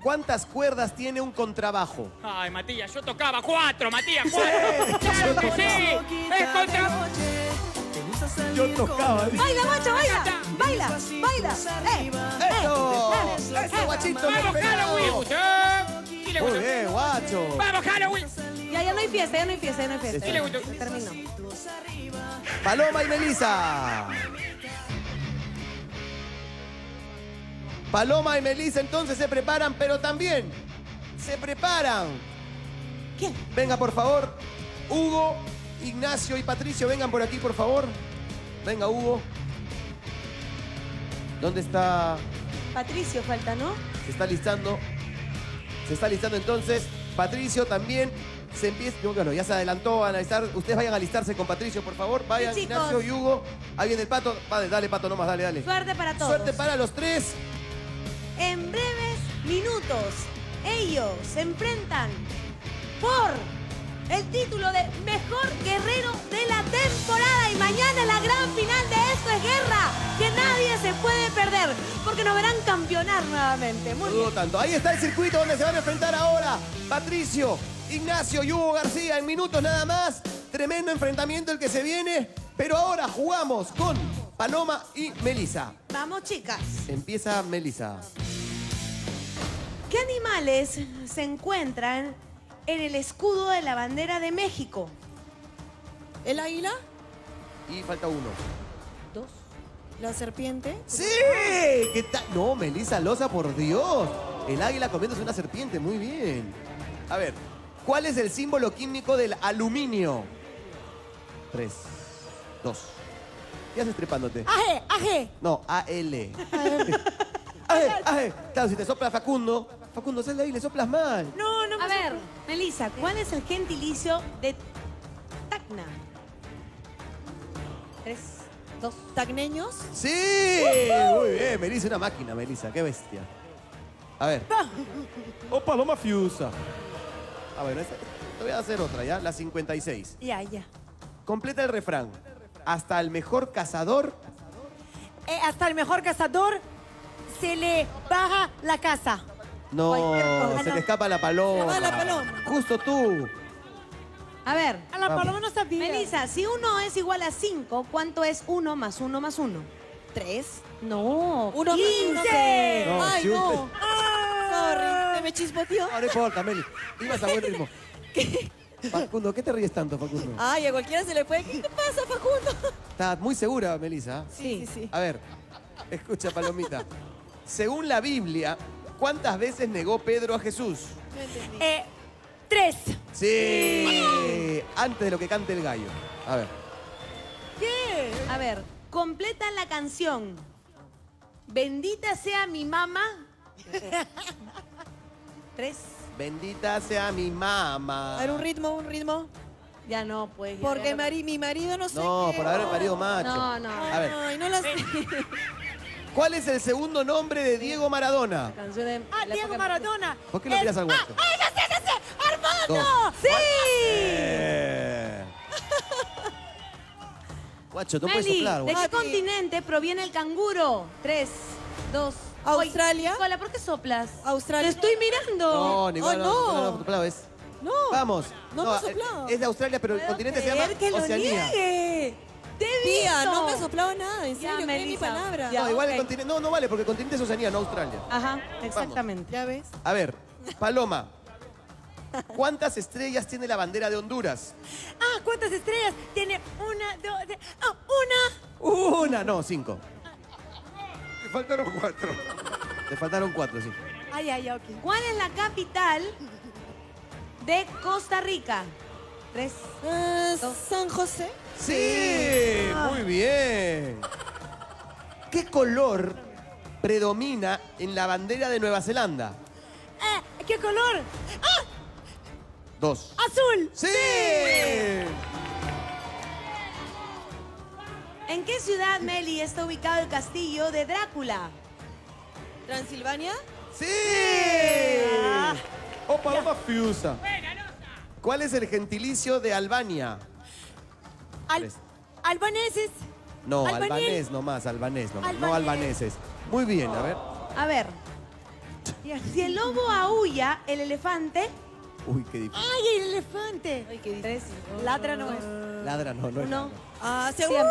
¿Cuántas cuerdas tiene un contrabajo? Ay, Matías, yo tocaba cuatro, Matías, cuatro. Sí, ¡claro que sí! ¡Es contra! Yo tocaba. ¡Baila, macho, baila! ¡Baila, baila! ¡Eh! ¡Eso! ¡Eso, guachito! ¡Vamos, Halloween! ¿Qué le gustó? ¡Oye, guacho! ¡Vamos, Halloween! Ya, ya no hay fiesta, ya no hay fiesta, ya no hay fiesta. ¿Qué le gustó? Se terminó. Paloma y Melissa. Paloma y Melissa entonces se preparan, pero también se preparan. ¿Quién? Venga, por favor. Hugo, Ignacio y Patricio, vengan por aquí, por favor. Venga, Hugo. ¿Dónde está? Patricio falta, ¿no? Se está listando. Se está listando entonces. Patricio también se empieza... Bueno, ya se adelantó a analizar. Ustedes vayan a listarse con Patricio, por favor. Vayan, sí, Ignacio y Hugo. Ahí viene el Pato. Vale, dale, Pato, nomás, dale, dale. Suerte para todos. Suerte para los tres. En breves minutos, ellos se enfrentan por el título de Mejor Guerrero de la temporada. Y mañana la gran final de Esto es Guerra, que nadie se puede perder, porque nos verán campeonar nuevamente. Muy bien. Tanto. Ahí está el circuito donde se van a enfrentar ahora Patricio, Ignacio y Hugo García. En minutos nada más, tremendo enfrentamiento el que se viene. Pero ahora jugamos con Paloma y Melissa. Vamos, chicas. Empieza Melissa. ¿Qué animales se encuentran en el escudo de la bandera de México? ¿El águila? Y falta uno. Dos. ¿La serpiente? ¡Sí! ¿Qué tal? No, Melissa Loza, por Dios. El águila comiéndose una serpiente, muy bien. A ver, ¿cuál es el símbolo químico del aluminio? Tres, dos. Ya estás trepándote. A G, A G. No, A L. A G, A G. Claro, si te sopla Facundo, Facundo, sal de ahí, le soplas mal. No, no me... A ver, Melissa, ¿cuál es el gentilicio de Tacna? Tres, dos. ¿Tacneños? ¡Sí! Uh-huh. Muy bien, Melissa, una máquina, Melissa, qué bestia. A ver. O Paloma Fiusa. Ah, bueno, esta, te voy a hacer otra, ¿ya? La cincuenta y seis. Ya, ya. Completa el refrán. Hasta el mejor cazador... Eh, hasta el mejor cazador se le baja la casa. No, se no. le escapa la paloma. Se le va la paloma. Justo tú. A ver. A la Vamos. paloma no sabía. Melissa, si uno es igual a cinco, ¿cuánto es uno más uno más uno? ¿Tres? No. Uno quince. Más quince. No, Ay, si no. Usted... Ah. Sorry, se me chispoteó. No, no importa, Meli. Ibas a buen ritmo. ¿Qué? Facundo, ¿qué te ríes tanto, Facundo? Ay, a cualquiera se le puede... ¿Qué te pasa, Facundo? Estás muy segura, Melissa. Sí, sí, sí. A ver, escucha, Palomita. Según la Biblia, ¿cuántas veces negó Pedro a Jesús? No entendí. Eh, tres. Sí. sí. Antes de lo que cante el gallo. A ver. ¿Qué? A ver, completa la canción. Bendita sea mi mamá. Tres. Bendita sea mi mamá. A ver, un ritmo, un ritmo. Ya no, pues. Ya Porque mari, mi marido no sé No, qué. por haber marido macho. No, no. A ver. Ay, no la sé. ¿Cuál es el segundo nombre de Diego Maradona? La canción de... Ah, la Diego Maradona. De... ¿Por qué lo tiras al huerto? ¡Ah, ya sé, ya sé! ¡Armando! Dos. ¡Sí! Eh. Guacho, no puedes soplar, guacho. ¿De qué continente proviene el canguro? Tres, dos... ¿Australia? Hola, ¿por qué soplas? Australia. ¡Te estoy mirando! No, ninguna, oh, no, no, no, no, no, es. No. Vamos. No, no, no es, es de Australia, pero el continente se llama que Oceanía. Lo niegue. ¡Te vi! No me ha soplado nada, en serio, creí mi palabra. Ya, no, igual okay. el continente, no, no vale, porque el continente es Oceanía, no Australia. Ajá, exactamente. Vamos. ¿Ya ves? A ver, Paloma. ¿Cuántas estrellas tiene la bandera de Honduras? Ah, ¿cuántas estrellas? Tiene una, dos, tres. Ah, una. Una, no, cinco. Faltaron cuatro. Te faltaron cuatro, sí. Ay, ay, ok. ¿Cuál es la capital de Costa Rica? Tres. Uh, dos. ¿San José? Sí, sí. Ah. Muy bien. ¿Qué color predomina en la bandera de Nueva Zelanda? Eh, ¿Qué color? ¡Ah! Dos. ¡Azul! ¡Sí! sí. ¿En qué ciudad, Meli, está ubicado el castillo de Drácula? ¿Transilvania? ¡Sí! Ah. O Paloma Fiusa. Buena nota. ¿Cuál es el gentilicio de Albania? Al albaneses. No, Albanil. albanés nomás, albanés nomás. Albanés. No albaneses. Muy bien, a ver. A ver. Si el lobo aúlla, el elefante... Uy, qué difícil. ¡Ay, el elefante! Ay, qué difícil. Ladra no es. Ladra no, no es. No. Ah, seguro.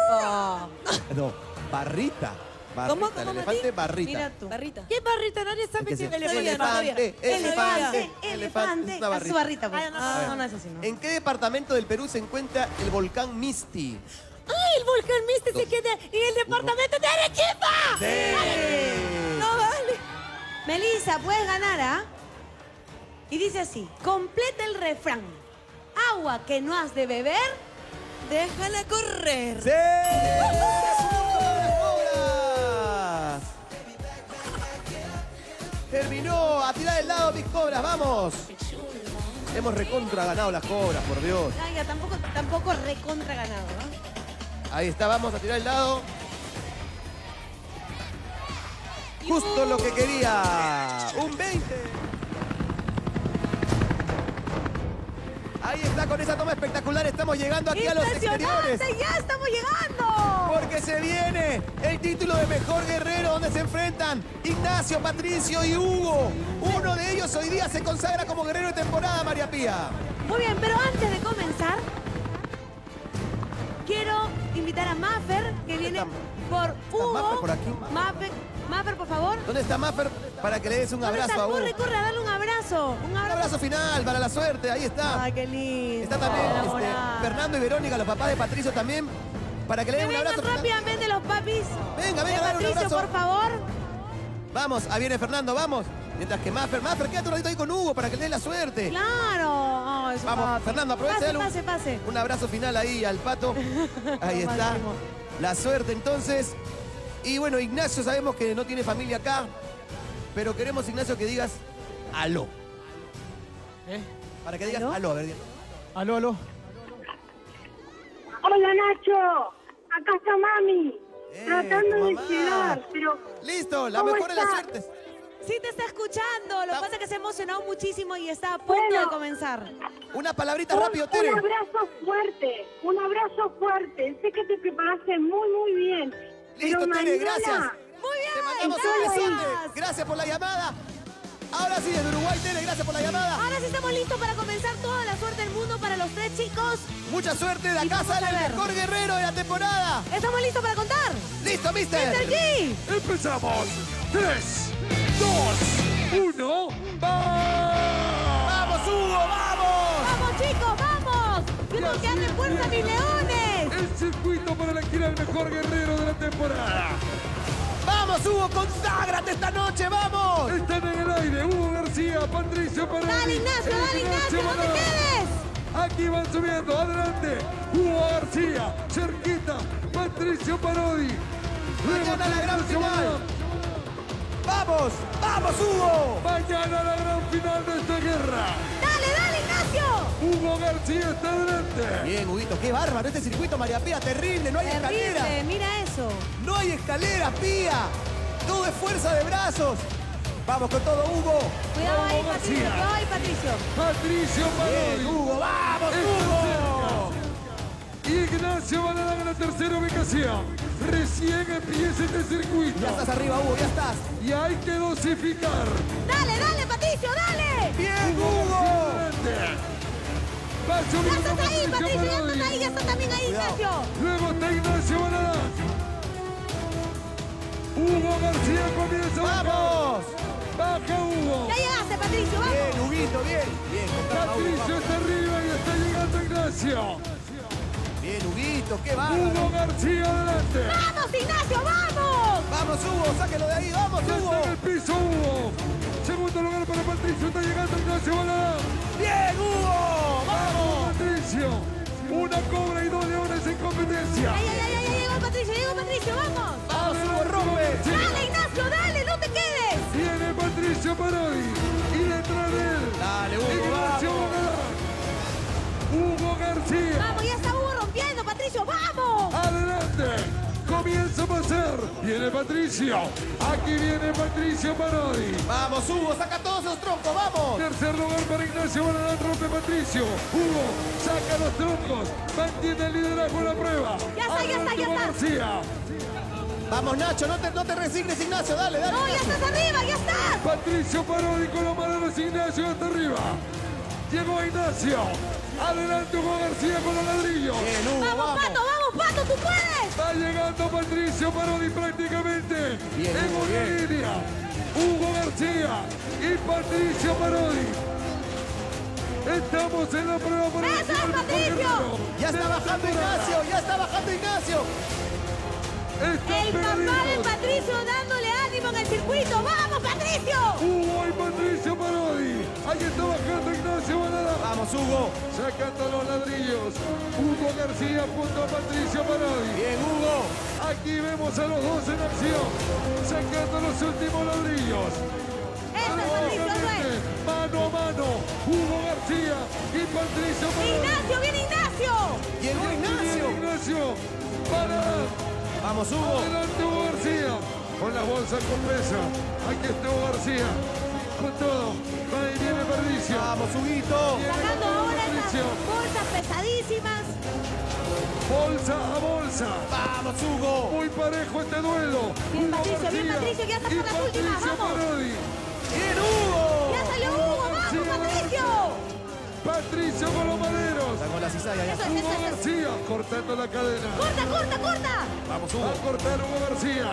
No, barrita. Barrita. ¿Cómo, cómo, el elefante Martín? Barrita. Mira tú. Barrita. ¿Qué barrita? Nadie sabe si el elefante. Elefante, elefante, elefante. Es barrita. Su barrita. Pues. Ah, no, no es así, no. ¿En qué departamento del Perú se encuentra el volcán Misti? ¡Ay, el volcán Misti se queda en el departamento de Arequipa! ¡Sí! No vale. Melissa, puedes ganar, ¿ah? ¿eh? Y dice así, completa el refrán. Agua que no has de beber, déjala correr. ¡Sí! ¡Cobras! Terminó, a tirar el lado mis cobras, vamos. Hemos recontra ganado las cobras, por Dios. Ay, ya, tampoco, tampoco recontra ganado, ¿no? Ahí está, vamos a tirar el lado. Justo lo que quería. Un veinte. Ahí está, con esa toma espectacular, estamos llegando aquí a los exteriores. ¡Ya estamos llegando! Porque se viene el título de Mejor Guerrero, donde se enfrentan Ignacio, Patricio y Hugo. Uno de ellos hoy día se consagra como guerrero de temporada, María Pía. Muy bien, pero antes de comenzar, quiero invitar a Mafer, que viene por Hugo. ¿Mafer por aquí? Mafer, Mafer, por favor. ¿Dónde está Mafer? Para que le des un abrazo a Hugo. Corre, corre, a darle un abrazo. Un abrazo. Un abrazo final para la suerte, ahí está. Ay, qué lindo. Está también este, Fernando y Verónica, los papás de Patricio también. Para que le den un abrazo. Vengan rápidamente los papis. Venga, venga, dale un abrazo. Patricio, por favor. Vamos, ahí viene Fernando, vamos. Mientras que Mafer, Mafer, quédate un ratito ahí con Hugo para que le dé la suerte. ¡Claro! Oh, eso, vamos, papi. Fernando, aprovecha. Pase, pase, pase. Un abrazo final ahí al pato. Ahí está. La suerte entonces. Y bueno, Ignacio, sabemos que no tiene familia acá. Pero queremos, Ignacio, que digas aló. ¿Eh? Para que digas aló, aló a ver. Aló, aló. Hola, Nacho. Acá está mami. Eh, Tratando de llegar, pero... Listo, la mejor de las suertes. Sí, te está escuchando. Lo que pasa es que se ha emocionado muchísimo y está a punto bueno, de comenzar. Unas palabritas un, rápido, Tere. Un abrazo fuerte. Un abrazo fuerte. Sé que te preparaste muy, muy bien. Listo, pero Tere, mañana... gracias. Muy bien. Te mandamos un besote. Gracias por la llamada. Ahora sí, desde Uruguay, Tere, gracias por la llamada. Ahora sí estamos listos para comenzar, toda la suerte del mundo para los tres chicos. Mucha suerte, de acá sale el mejor guerrero de la temporada. ¿Estamos listos para contar? ¡Listo, mister! ¡Mister G! Empezamos. Tres, dos, uno, ¡vamos! ¡Vamos, Hugo, vamos! ¡Vamos, chicos, vamos! ¡Tenemos que darle fuerza a mis leones! El circuito para elegir al mejor guerrero de la temporada. ¡Vamos, Hugo! ¡Conságrate esta noche! ¡Vamos! Están en el aire Hugo García, Patricio Parodi... ¡Dale, Ignacio! ¡Dale, Ignacio! ¡No te quedes! Aquí van subiendo, adelante. Hugo García, cerquita, Patricio Parodi. ¡Mañana la gran final! ¡Vamos! ¡Vamos, Hugo! ¡Mañana la gran final de esta guerra! ¡Dale, dale, Ignacio! ¡Hugo García está adelante! Bien, Huguito, qué bárbaro este circuito, María Pía, terrible, no hay escalera. Mira eso. No hay escalera, Pía. Todo es fuerza de brazos. Vamos con todo, Hugo. Cuidado ahí, Patricio. Cuidado ahí, Patricio. Patricio Parodi. Hugo, vamos, Hugo. Ignacio Baladán en la tercera ubicación. Recién empieza este circuito. Ya estás arriba, Hugo, ya estás. Y hay que dosificar. Dale, dale, Patricio, dale. Bien, Hugo. Va subiendo. Ya estás ahí, Patricio, ya estás ahí, ya estás también ahí, Ignacio. Luego está Ignacio Baladán. Hugo García comienza. ¡Vamos! ¡Baja, Hugo! ¡Ya llegaste, Patricio! ¡Vamos! Bien, Huguito, bien. Bien, Patricio está arriba y está llegando Ignacio. Bien, Huguito, qué va. Hugo García adelante. ¡Vamos, Ignacio, vamos! ¡Vamos, Hugo! ¡Sáquelo de ahí! ¡Vamos, Hugo! ¡Está en el piso, Hugo! Segundo lugar para Patricio, está llegando Ignacio Baladán. ¡Bien, Hugo! ¡Vamos! Patricio, una cobra y dos leones en competencia. ¡Ay, ay, ay! ¡Llegó Patricio, llegó Patricio, vamos! ¡Vamos, Hugo, rompe! ¡Dale, Ignacio, dale, no te quedes! Viene Patricio Parodi y detrás de él. ¡Dale, Hugo, Ignacio vamos! Hugo García. ¡Vamos, ya está Hugo rompiendo, Patricio, vamos! ¡Adelante! Comienza a pasar Viene Patricio. Aquí viene Patricio Parodi. Vamos, Hugo, saca todos los troncos, vamos. Tercer lugar para Ignacio Baladán, rompe Patricio. Hugo, saca los troncos. Mantiene el liderazgo en la prueba. Ya está, ya está, ya está. Vamos, Nacho, no te, no te resignes, Ignacio, dale, dale. No, Ignacio. Ya estás arriba, ya estás. Patricio Parodi con los manos, Ignacio hasta arriba. Llegó Ignacio. Adelante Hugo García con los ladrillos. Bien, Hugo, vamos, vamos, Pato, vamos, Pato, tú puedes. Va llegando Patricio Parodi prácticamente bien, en Hugo, una bien. línea. Hugo García y Patricio Parodi. Estamos en la prueba para el ¡Eso es, Patricio! Ya está bajando Ignacio, ya está bajando Ignacio. Está el papá de Patricio dándole ánimo en el circuito. ¡Vamos, Patricio! Hugo y Patricio Parodi. Ahí está bajando Ignacio Baladán. ¡Vamos, Hugo! Sacando los ladrillos. Hugo García junto a Patricio Parodi. ¡Bien, Hugo! Aquí vemos a los dos en acción. Sacando los últimos ladrillos. ¡Eso es, Patricio! Eso es. Mano a mano. Hugo García y Patricio Parodi. ¡Ignacio! ¡Viene Ignacio! ¡Llegó Ignacio! ¡Viene Ignacio! ¡Para! Vamos, Hugo. Adelante, Hugo García. Con las bolsas con pesa. Aquí está Hugo García. Con todo. Ahí viene Patricio. Vamos, Huguito. Sacando ahora esas bolsas pesadísimas. Bolsa a bolsa. Vamos, Hugo. Muy parejo este duelo. Bien, Hugo Patricio, García. bien, Patricio. Ya estás con las últimas. Vamos. Parodi. Bien, Hugo. Ya salió Hugo. Hugo. Vamos, Patricio. Patricio con los maderos. Está con la cizalla ya. Eso, Hugo eso, eso, García eso. cortando la cadena. Corta, corta, corta. Vamos, Hugo. Va a cortar Hugo García.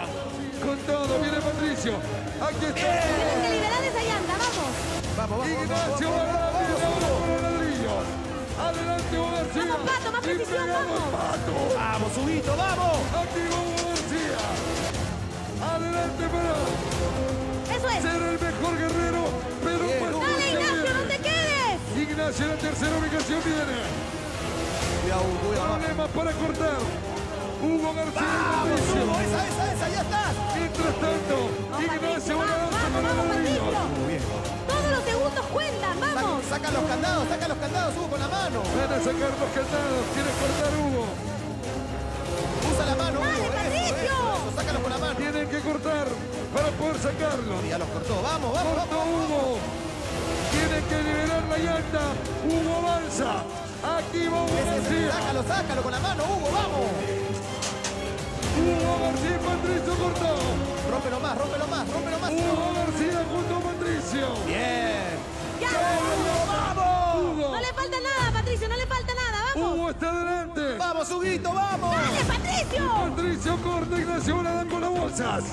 Con todo, viene Patricio. Aquí está. Tenemos que liberar esa llanta, vamos. Vamos, vamos. Ignacio Baladán, con los ladrillos. Adelante, Hugo García. Vamos, Pato, más precisión, vamos. Pato. Vamos, Huguito, vamos. Aquí Hugo García. Adelante, pero. Eso es. Ser el mejor guerrero, pero un buen guerrero. Dale, Ignacio, no te quedes. Ignacio, la tercera ubicación viene. Cuidado, cuidado. Problemas para cortar. Hugo García. ¡Vamos, Hugo! ¡Esa, esa, esa! ¡Ya está! Mientras tanto, Ignacio Baladán para los ladrillos. Todos los segundos cuentan, vamos. Saca, saca los candados, saca los candados, Hugo, con la mano. Van a sacar los candados, quiere cortar Hugo. Usa la mano, Hugo. ¡Dale, Patricio! Sácalos con la mano. Tienen que cortar para poder sacarlos. Ya los cortó, vamos, vamos. Cortó Hugo. Tienen que liberar la llanta. Hugo avanza. Aquí va Hugo García. Sácalo, sácalo con la mano, Hugo, vamos. Hugo García y Patricio cortado. Rómpelo más, rómpelo más, rómpelo más. Hugo García junto a Patricio. Bien. ¡Ya, vamos! Hugo. No le falta nada, Patricio, no le falta nada, vamos. Hugo está adelante. Vamos, Huguito, vamos. ¡Dale, Patricio! Y Patricio corta, Ignacio Baladán con las bolsas.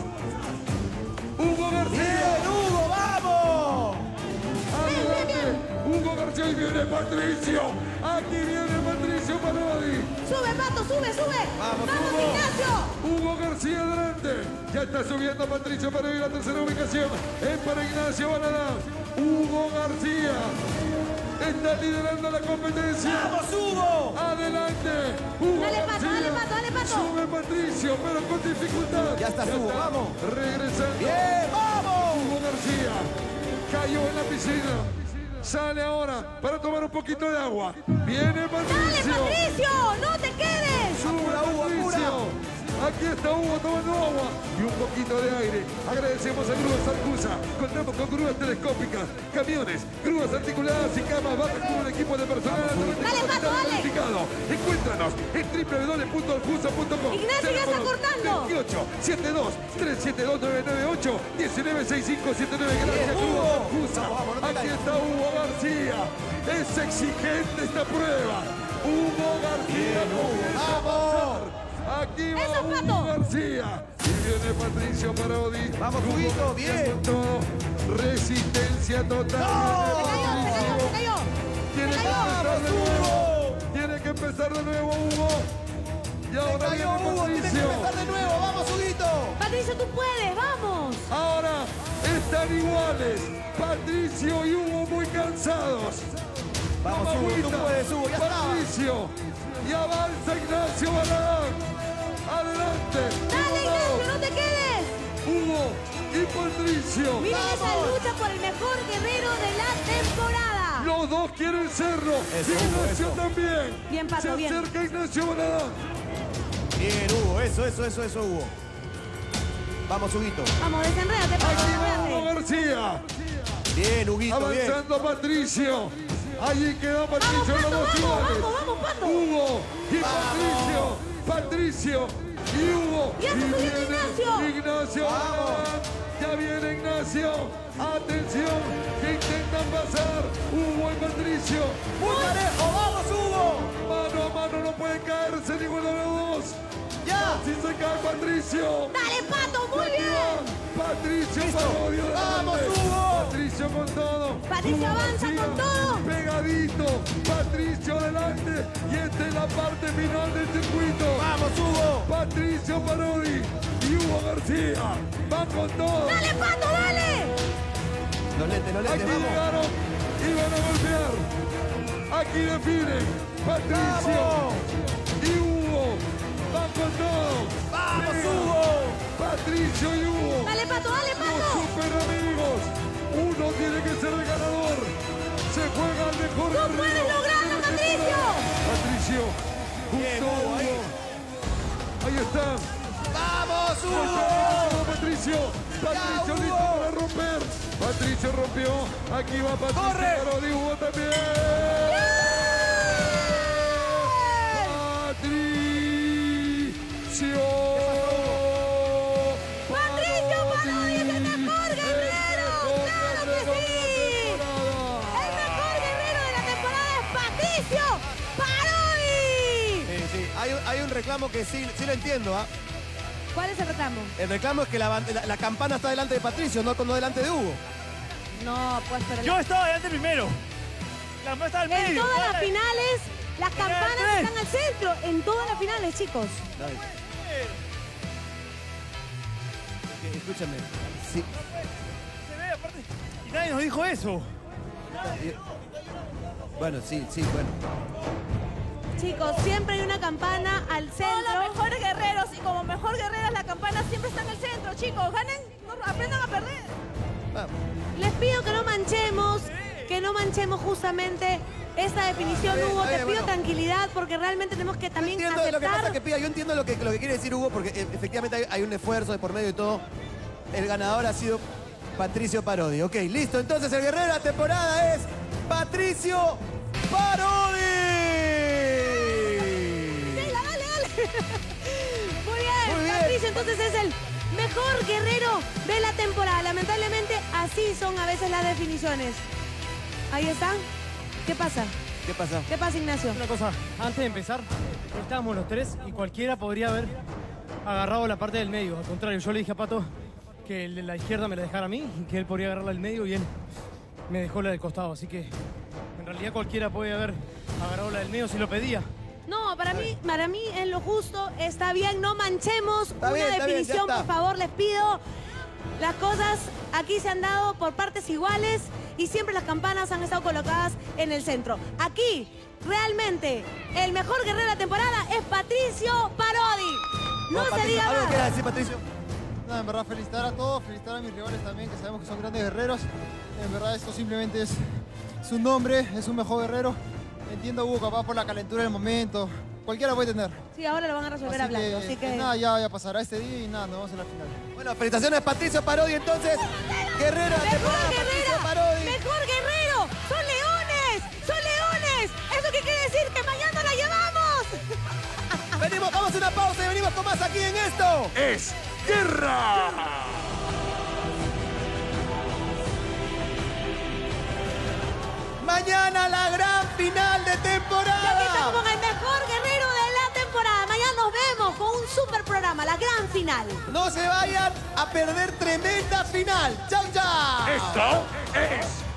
Hugo García. Bien, Hugo, vamos. Adelante. Bien, bien, bien. Hugo García y viene Patricio. Aquí viene Patricio Parodi. Sube, Pato, sube, sube. Vamos, vamos Hugo. Ignacio. Hugo García adelante. Ya está subiendo Patricio Parodi. La tercera ubicación es para Ignacio Baladán. Hugo García está liderando la competencia. ¡Vamos, Hugo! Adelante. Hugo dale, Pato, dale, Pato, dale, Pato. Sube Patricio, pero con dificultad. Ya está, ya Hugo, está. vamos. Regresando. ¡Bien, vamos! Hugo García cayó en la piscina. Sale ahora para tomar un poquito de agua. Viene Patricio. ¡Dale, Patricio! ¡No te quedes! ¡Sube, Hugo, pura! Aquí está Hugo tomando agua y un poquito de aire. Agradecemos a Grúas Arcusa. Contamos con grúas telescópicas, camiones, grúas articuladas y camas bajas con un equipo de personal. ¡Dale, Pato, dale! Encuéntranos en doble u doble u doble u punto arcusa punto com. Ignacio, ya está cortando. veintiocho setenta y dos, trescientos setenta y dos, novecientos noventa y ocho, diecinueve sesenta y cinco setenta y nueve. Gracias, Hugo Arcusa. Aquí está Hugo García. Es exigente esta prueba. Hugo García. ¡Vamos! Aquí va Eso, Hugo Pato. García. Y viene Patricio Parodi. ¡Vamos, Huguito! ¡Bien! Resistencia total. ¡No! ¡Se cayó, se cayó, se cayó! ¡Tiene se cayó. que empezar de nuevo! ¡Tiene que empezar de nuevo, Hugo! Y ahora viene Patricio. ¡Tiene que empezar de nuevo! ¡Vamos, Huguito! ¡Patricio, tú puedes! ¡Vamos! Ahora están iguales. Patricio y Hugo muy cansados. ¡Vamos, Hugo! ¡Tú puedes, Hugo! ¡Ya Patricio! Y avanza Ignacio Baladán. ¡Adelante! ¡Dale, Ignacio, no te quedes! Hugo y Patricio. Miren esa lucha por el mejor guerrero de la temporada. Los dos quieren serlo. Eso, Ignacio eso. también. Bien, Pato, Se bien. Se acerca Ignacio Baladán. Bien, Hugo. Eso, eso, eso, eso, Hugo. Vamos, Huguito. Vamos, desenrédate, Pablo. García. Bien, Huguito, avanzando bien. Patricio. Allí quedó Patricio. Vamos, Pato, vamos, vamos, vamos, vamos, Pato. Hugo y vamos. Patricio. Patricio y Hugo. Y, y viene Ignacio. Ignacio. Vamos. Ya viene Ignacio. Atención, que intentan pasar Hugo y Patricio. Muy parejo, vamos, Hugo. Mano a mano, no pueden caerse ninguno de los dos. Ya. Así se cae Patricio. Dale, Pato, muy bien. Patricio Parodi. Vamos, Hugo. Patricio con todo. Patricio Hugo avanza García, con todo. Pegadito. Patricio adelante. Y esta es la parte final del circuito. Vamos, Hugo. Patricio Parodi y Hugo García. Van con todo. Dale, Pato, dale. Los lentes, los lentes, vamos. Aquí llegaron y van a golpear. Aquí definen. Patricio ¡vamos! Y Hugo. Van con todo. Vamos, Pega. Hugo. Patricio y Hugo. Dale, Pato, dale, Pato. Los super amigos. Uno tiene que ser el ganador. Se juega el mejor. ¡Tú no puedes lograrlo, Patricio! Patricio. Justo Hugo. Ahí. ahí está. ¡Vamos, Hugo! Patricio. Patricio ya, listo Hugo. para romper. Patricio rompió. Aquí va Patricio. ¡Corre! Parodi, Hugo también. ¡Patricio! Hay un reclamo que sí, sí lo entiendo. ¿Ah? ¿Cuál es el reclamo? El reclamo es que la, la, la campana está delante de Patricio, no, no delante de Hugo. No, pues pero... Yo la... estaba delante primero. La mano está al medio. En todas ¡Dale! las finales, las campanas están al centro. En todas las finales, chicos. Okay, escúchame. Sí. Se ve, aparte... Y nadie nos dijo eso. Nadie. Bueno, sí, sí, bueno. Chicos, siempre hay una campana al centro. Todos los mejores guerreros y como mejor guerreras las campanas siempre están al centro, chicos. Ganen, no, aprendan a perder. Vamos. Les pido que no manchemos, que no manchemos justamente esta definición, ah, Hugo. Bien, Te bien, pido bueno. tranquilidad porque realmente tenemos que también yo aceptar... Lo que pasa que pida. Yo entiendo lo que, lo que quiere decir Hugo porque efectivamente hay, hay un esfuerzo de por medio y todo. El ganador ha sido Patricio Parodi. Ok, listo. Entonces el guerrero de la temporada es Patricio Parodi. Muy bien, Muy bien, Patricio entonces es el mejor guerrero de la temporada. Lamentablemente así son a veces las definiciones. Ahí están. ¿Qué pasa? ¿Qué pasa? ¿Qué pasa, Ignacio? Una cosa, antes de empezar, estábamos los tres y cualquiera podría haber agarrado la parte del medio. Al contrario, yo le dije a Pato que la izquierda me la dejara a mí, que él podría agarrarla del medio y él me dejó la del costado. Así que en realidad cualquiera puede haber agarrado la del medio si lo pedía. No, para mí, para mí es lo justo, está bien, no manchemos está una bien, definición, bien, por favor, les pido. Las cosas aquí se han dado por partes iguales y siempre las campanas han estado colocadas en el centro. Aquí, realmente, el mejor guerrero de la temporada es Patricio Parodi. No, no Patricio, se diga nada. ¿Algo quieres decir, Patricio? No, en verdad, felicitar a todos, felicitar a mis rivales también, que sabemos que son grandes guerreros. En verdad, esto simplemente es su nombre, es un mejor guerrero. Entiendo, Hugo, capaz por la calentura del momento. Cualquiera puede tener. Sí, ahora lo van a resolver hablando, así que... Nada, ya, ya pasará este día y nada, nos vamos a la final. Bueno, felicitaciones a Patricio Parodi, entonces. Guerrera, temporada, Patricio Parodi. Mejor guerrero, son leones, son leones. ¿Eso qué quiere decir? Que mañana la llevamos. Venimos, vamos a una pausa y venimos con más aquí en esto. Es Guerra. Mañana la gran final de temporada. Y aquí estamos con el mejor guerrero de la temporada. Mañana nos vemos con un super programa, la gran final. No se vayan a perder tremenda final. ¡Chau, chau! Esto es